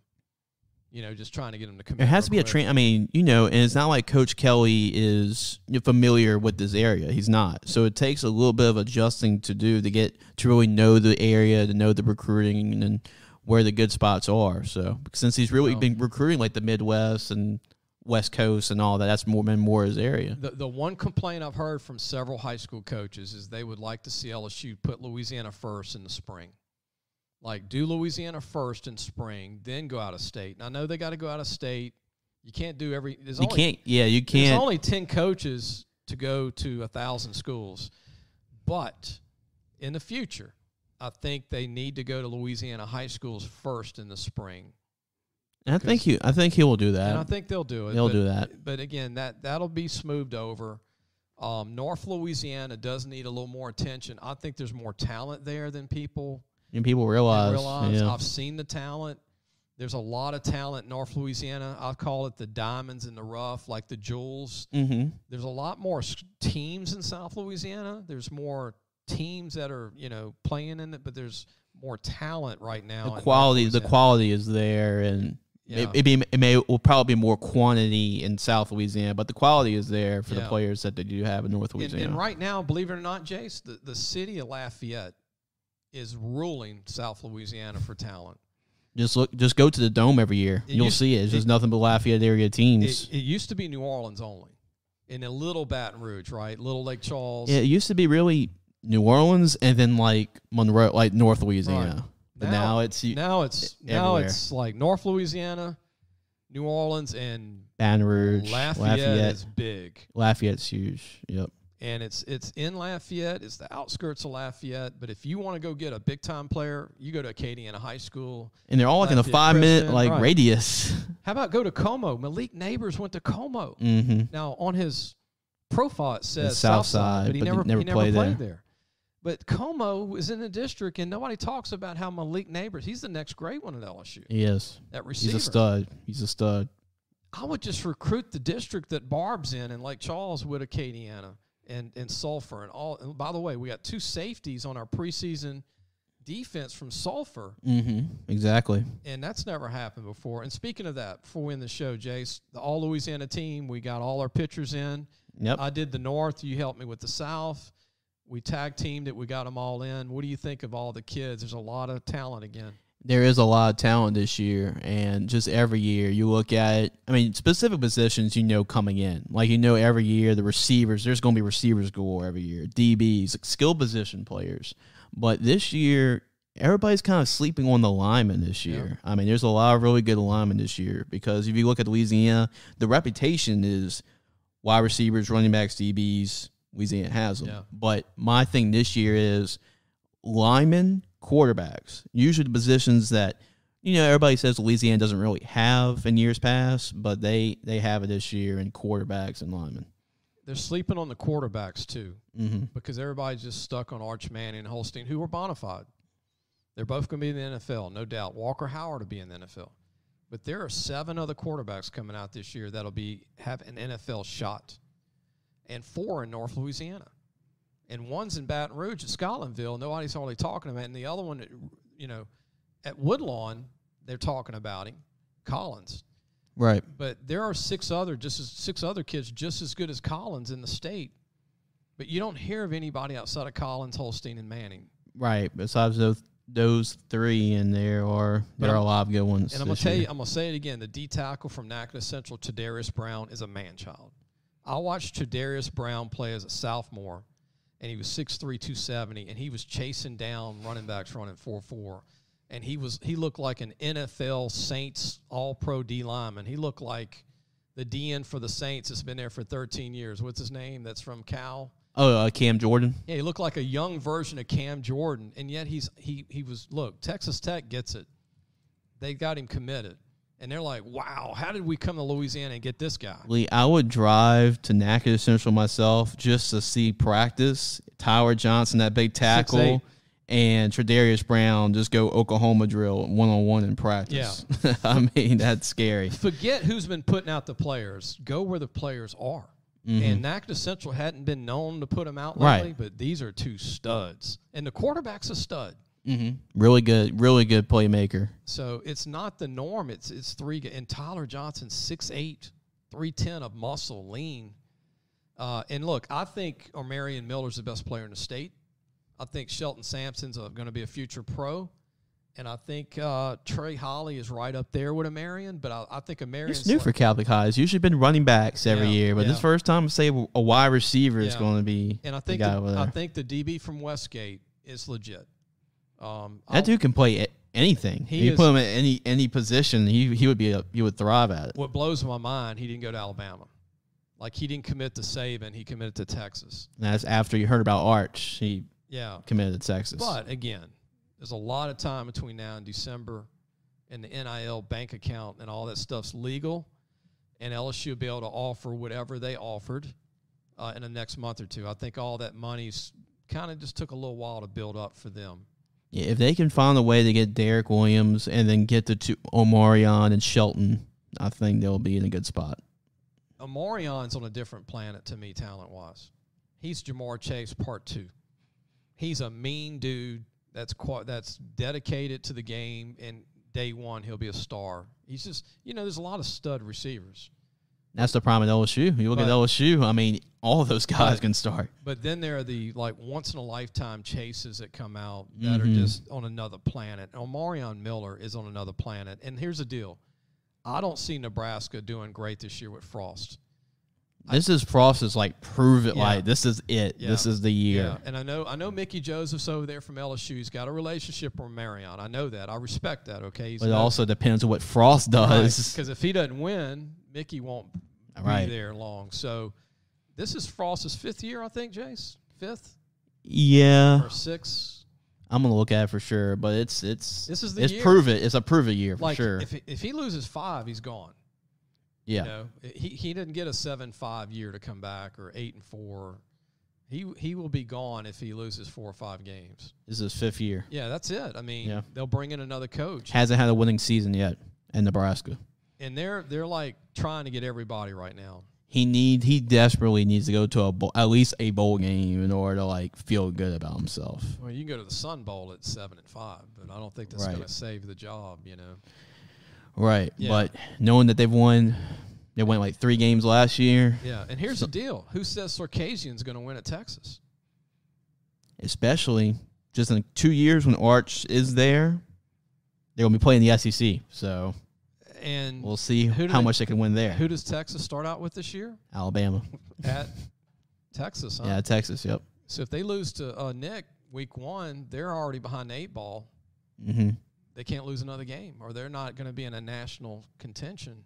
You know, just trying to get them to come. There has to be a train. I mean, and it's not like Coach Kelly is familiar with this area. He's not. So it takes a little bit of adjusting to do to get to really know the area, to know the recruiting and where the good spots are. So since he's really been recruiting like the Midwest and West Coast and all that, that's been more his area. The one complaint I've heard from several high school coaches is they would like to see LSU put Louisiana first in the spring. Like, do Louisiana first in spring, then go out of state. And I know they got to go out of state. You can't do every – you can't. There's only 10 coaches to go to 1,000 schools. But in the future, I think they need to go to Louisiana high schools first in the spring. And I think he will do that. And I think they'll do it. They'll do that. But, again, that'll be smoothed over. North Louisiana does need a little more attention. I think there's more talent there than people – and people realize I've seen the talent. There's a lot of talent in North Louisiana. I call it the diamonds in the rough, like the jewels. Mm-hmm. There's a lot more teams in South Louisiana. There's more teams that are, playing in it, but there's more talent right now. The quality is there, and it will probably be more quantity in South Louisiana, but the quality is there for the players that they do have in North Louisiana. And right now, believe it or not, Jace, the city of Lafayette is ruling South Louisiana for talent. Just go to the Dome every year. You'll see it. It's just nothing but Lafayette area teams. It used to be New Orleans only, and a little Baton Rouge, right? Little Lake Charles. Yeah, it used to be really New Orleans and then Monroe, North Louisiana. Right. But now it's like North Louisiana, New Orleans, and Baton Rouge. Lafayette is big. Lafayette's huge. Yep. And it's in Lafayette. It's the outskirts of Lafayette. But if you want to go get a big-time player, you go to Acadiana High School. And they're all in a 5-minute radius. How about go to Como? Malik Neighbors went to Como. Mm-hmm. Now, on his profile, it says Southside, but he never played there. But Como is in the district, and nobody talks about how Malik Neighbors, he's the next great one at LSU. He is. That receiver. He's a stud. He's a stud. I would just recruit the district that Barb's in Lake Charles with Acadiana. And Sulphur and all. And by the way, we got 2 safeties on our preseason defense from Sulphur. Mm-hmm. Exactly. And that's never happened before. And speaking of that, before we end the show, Jace, the All Louisiana team, we got all our pitchers in. Yep. I did the North. You helped me with the South. We tag teamed it. We got them all in. What do you think of all the kids? There's a lot of talent again. There is a lot of talent this year, and just every year you look at it. I mean, specific positions coming in. Every year the receivers, there's going to be receivers galore every year, DBs, skill position players. But this year, everybody's kind of sleeping on the linemen this year. Yeah. I mean, there's a lot of really good linemen this year because if you look at Louisiana, the reputation is wide receivers, running backs, DBs. Louisiana has them. Yeah. But my thing this year is linemen, quarterbacks, usually the positions that, you know, everybody says Louisiana doesn't really have in years past, but they have it this year in quarterbacks and linemen. They're sleeping on the quarterbacks, too, because everybody's just stuck on Arch Manning and Holstein, who were bona fide. They're both going to be in the NFL, no doubt. Walker Howard will be in the NFL. But there are 7 other quarterbacks coming out this year that will have an NFL shot, and 4 in North Louisiana. And one's in Baton Rouge at Scotlandville. Nobody's hardly talking about it. And the other one, you know, at Woodlawn, they're talking about him, Collins. Right. But there are 6 other kids just as good as Collins in the state. But you don't hear of anybody outside of Collins, Holstein, and Manning. Right. Besides those 3 in there, or there are a lot of good ones. And I'm going to tell you, I'm going to say it again. The D tackle from Natchitoches Central, Tadarius Brown, is a man-child. I watched Tadarius Brown play as a sophomore, and he was 6'3", 270, and he was chasing down running backs running 4.4. And he looked like an NFL Saints all-pro D lineman. He looked like the DN for the Saints that's been there for 13 years. What's his name? That's from Cal. Oh, Cam Jordan. Yeah, he looked like a young version of Cam Jordan, and yet he was – look, Texas Tech gets it. They got him committed. And they're like, wow, how did we come to Louisiana and get this guy? Lee, I would drive to Natchitoches Central myself just to see practice. Tyler Johnson, that big tackle. 6'8". And Tradarius Brown just go Oklahoma drill one-on-one in practice. Yeah. I mean, that's scary. Forget who's been putting out the players. Go where the players are. Mm-hmm. And Natchitoches Central hadn't been known to put them out lately, but these are 2 studs. And the quarterback's a stud. Mm-hmm. Really good playmaker. So it's not the norm. It's 3. And Tyler Johnson, 6'8", 310 of muscle, lean. And look, I think Marion Miller's the best player in the state. I think Shelton Sampson's going to be a future pro, and I think Trey Holly is right up there with Marion. But I think Marion. It's new for Catholic High. It's usually been running backs every year, but this first time, I say a wide receiver is going to be. And I think I think the DB from Westgate is legit. That dude can play anything. You put him at any position, he would thrive at it. What blows my mind, he didn't go to Alabama. Like he didn't commit to Saban, he committed to Texas. And that's after you heard about Arch. He committed to Texas. But, again, there's a lot of time between now and December, and the NIL bank account and all that stuff's legal, and LSU will be able to offer whatever they offered in the next month or 2. I think all that money's kind of just took a little while to build up for them. Yeah, if they can find a way to get Derek Williams and then get the 2 Omarion and Shelton, I think they'll be in a good spot. Omarion's on a different planet to me talent-wise. He's Jamar Chase Part 2. He's a mean dude that's dedicated to the game, and day one he'll be a star. He's just, you know, there's a lot of stud receivers. That's the problem at LSU. You look at LSU, I mean, all those guys can start. But then there are the, like, once-in-a-lifetime chases that come out that are just on another planet. Omarion Miller is on another planet. And here's the deal. I don't see Nebraska doing great this year with Frost. This is it. Yeah. This is the year. Yeah. And I know Mickey Joseph's over there from LSU. He's got a relationship with Marion. I know that. I respect that, okay? But it also depends on what Frost does. Because if he doesn't win, Mickey won't be there long. So this is Frost's 5th year, I think, Jace? 5th? Yeah. Or 6th? I'm going to look at it for sure. But this is the year. It's a prove it year for sure. If he loses 5, he's gone. Yeah, you know, he didn't get a 7-5 year to come back or 8-4. He will be gone if he loses 4 or 5 games. This is his 5th year. Yeah, that's it. I mean, they'll bring in another coach. Hasn't had a winning season yet in Nebraska. And they're like trying to get everybody right now. He desperately needs to go to at least a bowl game in order to like feel good about himself. Well, you can go to the Sun Bowl at 7-5, but I don't think that's going to save the job. You know. Right, yeah. But knowing that they won like 3 games last year. Yeah, and here's the deal. Who says Circassian's going to win at Texas? Especially just in 2 years when Arch is there, they're going to be playing the SEC. So and we'll see how much they can win there. Who does Texas start out with this year? Alabama. At Texas, huh? Yeah, Texas, yep. So if they lose to Nick week 1, they're already behind the 8 ball. Mm-hmm. They can't lose another game, or they're not going to be in a national contention.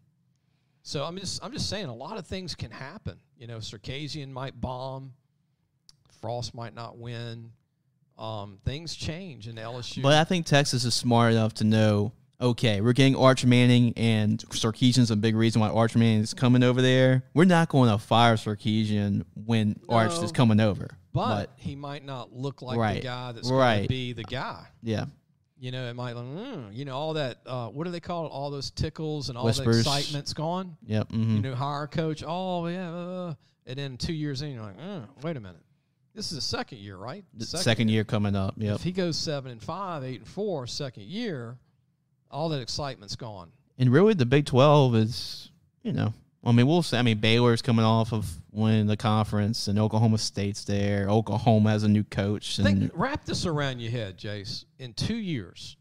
So I'm just saying a lot of things can happen. You know, Circassian might bomb, Frost might not win. Things change in LSU. But I think Texas is smart enough to know, okay, we're getting Arch Manning, and Sarkeesian's a big reason why Arch Manning is coming over there. We're not going to fire Sarkeesian when Arch is coming over. But he might not look like the guy that's going to be the guy. Yeah. You know, it might, you know, all that, what do they call it? All those tickles and all Whispers. The excitement's gone. Yep. Mm-hmm. You know, hire a coach. Oh, yeah. And then 2 years in, you're like, wait a minute. This is the second year, right? Second year coming up. Yep. If he goes 7-5, 8-4, second year, all that excitement's gone. And really, the Big 12 is, you know, I mean, we'll see. I mean, Baylor's coming off of winning the conference, and Oklahoma State's there. Oklahoma has a new coach. Wrap this around your head, Jace. In 2 years,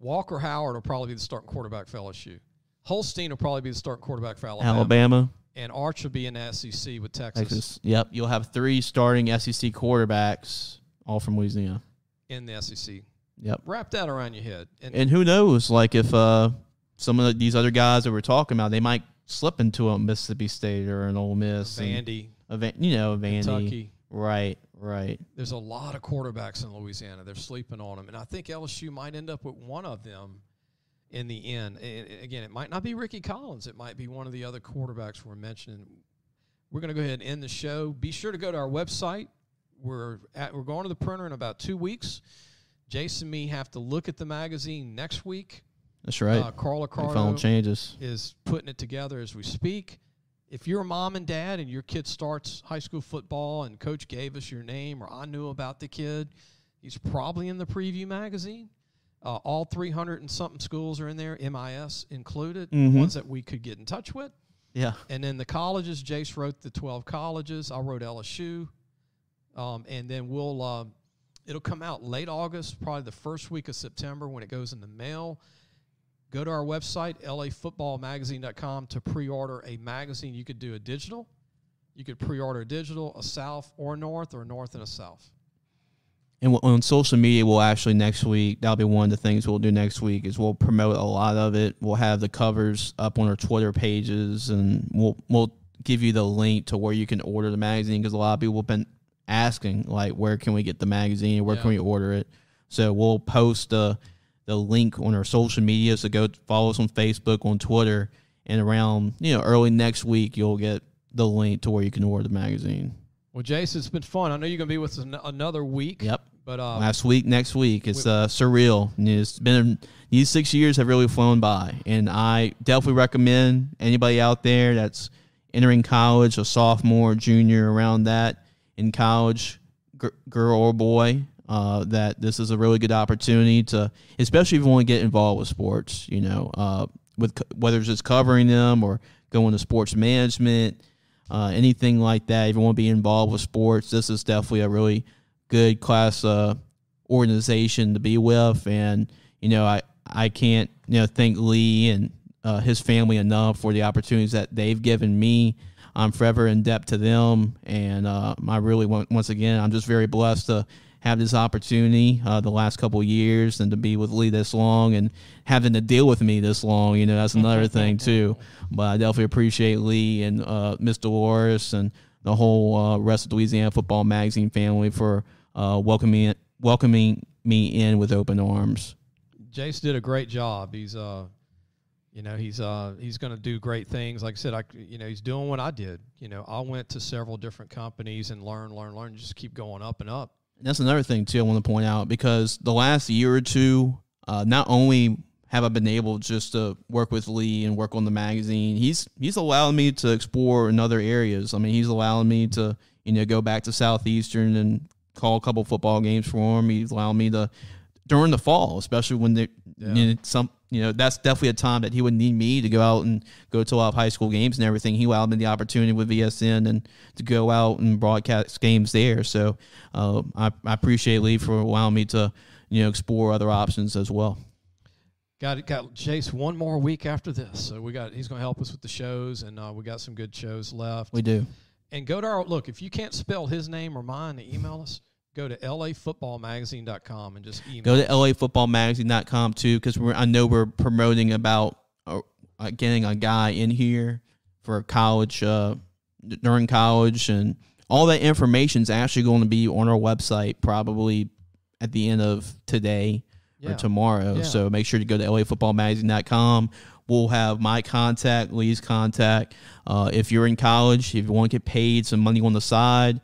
Walker Howard will probably be the starting quarterback for LSU. Holstein will probably be the starting quarterback for Alabama. And Arch will be in the SEC with Texas. Yep. You'll have three starting SEC quarterbacks, all from Louisiana. In the SEC. Yep. Wrap that around your head. And who knows, like, if some of these other guys that we're talking about, they might slip into a Mississippi State or an Ole Miss. Vandy. Vandy. Kentucky. Right. There's a lot of quarterbacks in Louisiana. They're sleeping on them. And I think LSU might end up with one of them. In the end, again, it might not be Ricky Collins. It might be one of the other quarterbacks we're mentioning. We're going to go ahead and end the show. Be sure to go to our website. We're going to the printer in about 2 weeks. Jason and me have to look at the magazine next week. That's right. Carla Cardo changes. Is putting it together as we speak. If you're a mom and dad and your kid starts high school football and coach gave us your name or I knew about the kid, he's probably in the preview magazine. All 300 and something schools are in there, MIS included, mm-hmm. ones that we could get in touch with. Yeah. And then the colleges, Jace wrote the 12 colleges. I wrote LSU. And then it'll come out late August, probably the first week of September when it goes in the mail. Go to our website, lafootballmagazine.com, to pre-order a magazine. You could do a digital. You could pre-order a digital, a south or a north and a south. And on social media, we'll actually next week, that'll be one of the things we'll do next week is we'll promote a lot of it. We'll have the covers up on our Twitter pages, and we'll give you the link to where you can order the magazine, because a lot of people have been asking, like, where can we get the magazine? Where can we order it? So we'll post the link on our social media. So go follow us on Facebook, on Twitter, and around early next week, you'll get the link to where you can order the magazine. Well, Jace, it's been fun. I know you're going to be with us another week. Yep. But last week, next week, it's surreal. It's been these 6 years have really flown by, and I definitely recommend anybody out there that's entering college, a sophomore, junior, around that in college, girl or boy, that this is a really good opportunity to, especially if you want to get involved with sports. With whether it's just covering them or going to sports management, anything like that. If you want to be involved with sports, this is definitely a really good class organization to be with, and I can't thank Lee and his family enough for the opportunities that they've given me. I'm forever in debt to them, and I really once again, I'm just very blessed to have this opportunity the last couple of years, and to be with Lee this long and having to deal with me this long. That's another thing too. But I definitely appreciate Lee and Miss Dolores and the whole rest of Louisiana Football Magazine family for welcoming me in with open arms. Jace did a great job. He's he's going to do great things. Like I said, he's doing what I did. I went to several different companies and learn, just keep going up and up. And that's another thing too I want to point out, because the last year or two, not only have I been able just to work with Lee and work on the magazine, he's allowed me to explore in other areas. I mean, he's allowed me to go back to Southeastern and call a couple football games for him. He's allowed me to during the fall, especially when they that's definitely a time that he would need me to go out and go to a lot of high school games and everything. He allowed me the opportunity with VSN and to go out and broadcast games there. So I appreciate Lee for allowing me to explore other options as well. Got Jace one more week after this, so he's going to help us with the shows, and we got some good shows left. We do. And go to our look. If you can't spell his name or mine, email us go to lafootballmagazine.com and just email. Go to lafootballmagazine.com too, because I know we're promoting about getting a guy in here for college, during college, and all that information is actually going to be on our website probably at the end of today or tomorrow. Yeah. So make sure to go to lafootballmagazine.com. We'll have my contact, Lee's contact. If you're in college, if you want to get paid some money on the side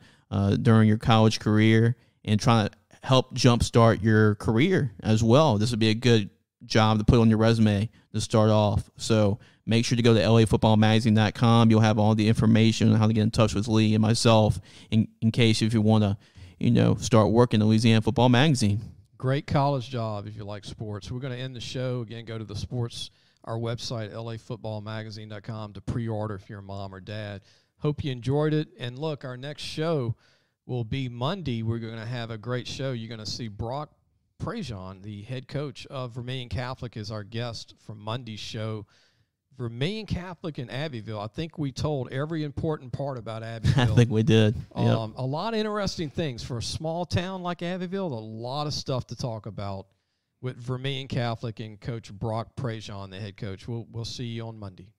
during your college career and trying to help jumpstart your career as well, this would be a good job to put on your resume to start off. So make sure to go to lafootballmagazine.com. You'll have all the information on how to get in touch with Lee and myself in case if you want to, you know, start working at Louisiana Football Magazine. Great college job if you like sports. We're going to end the show. Again, go to the sports, our website, lafootballmagazine.com, to pre-order if you're a mom or dad. Hope you enjoyed it. And, look, our next show will be Monday. We're going to have a great show. You're going to see Brock Prejean, the head coach of Vermilion Catholic, is our guest for Monday's show. Vermilion Catholic in Abbeville. I think we told every important part about Abbeville. I think we did. A lot of interesting things. For a small town like Abbeville, a lot of stuff to talk about with Vermilion Catholic and Coach Brock Prejean, the head coach. We'll see you on Monday.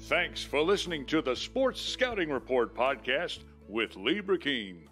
Thanks for listening to the Sports Scouting Report podcast with Lee Brecheen.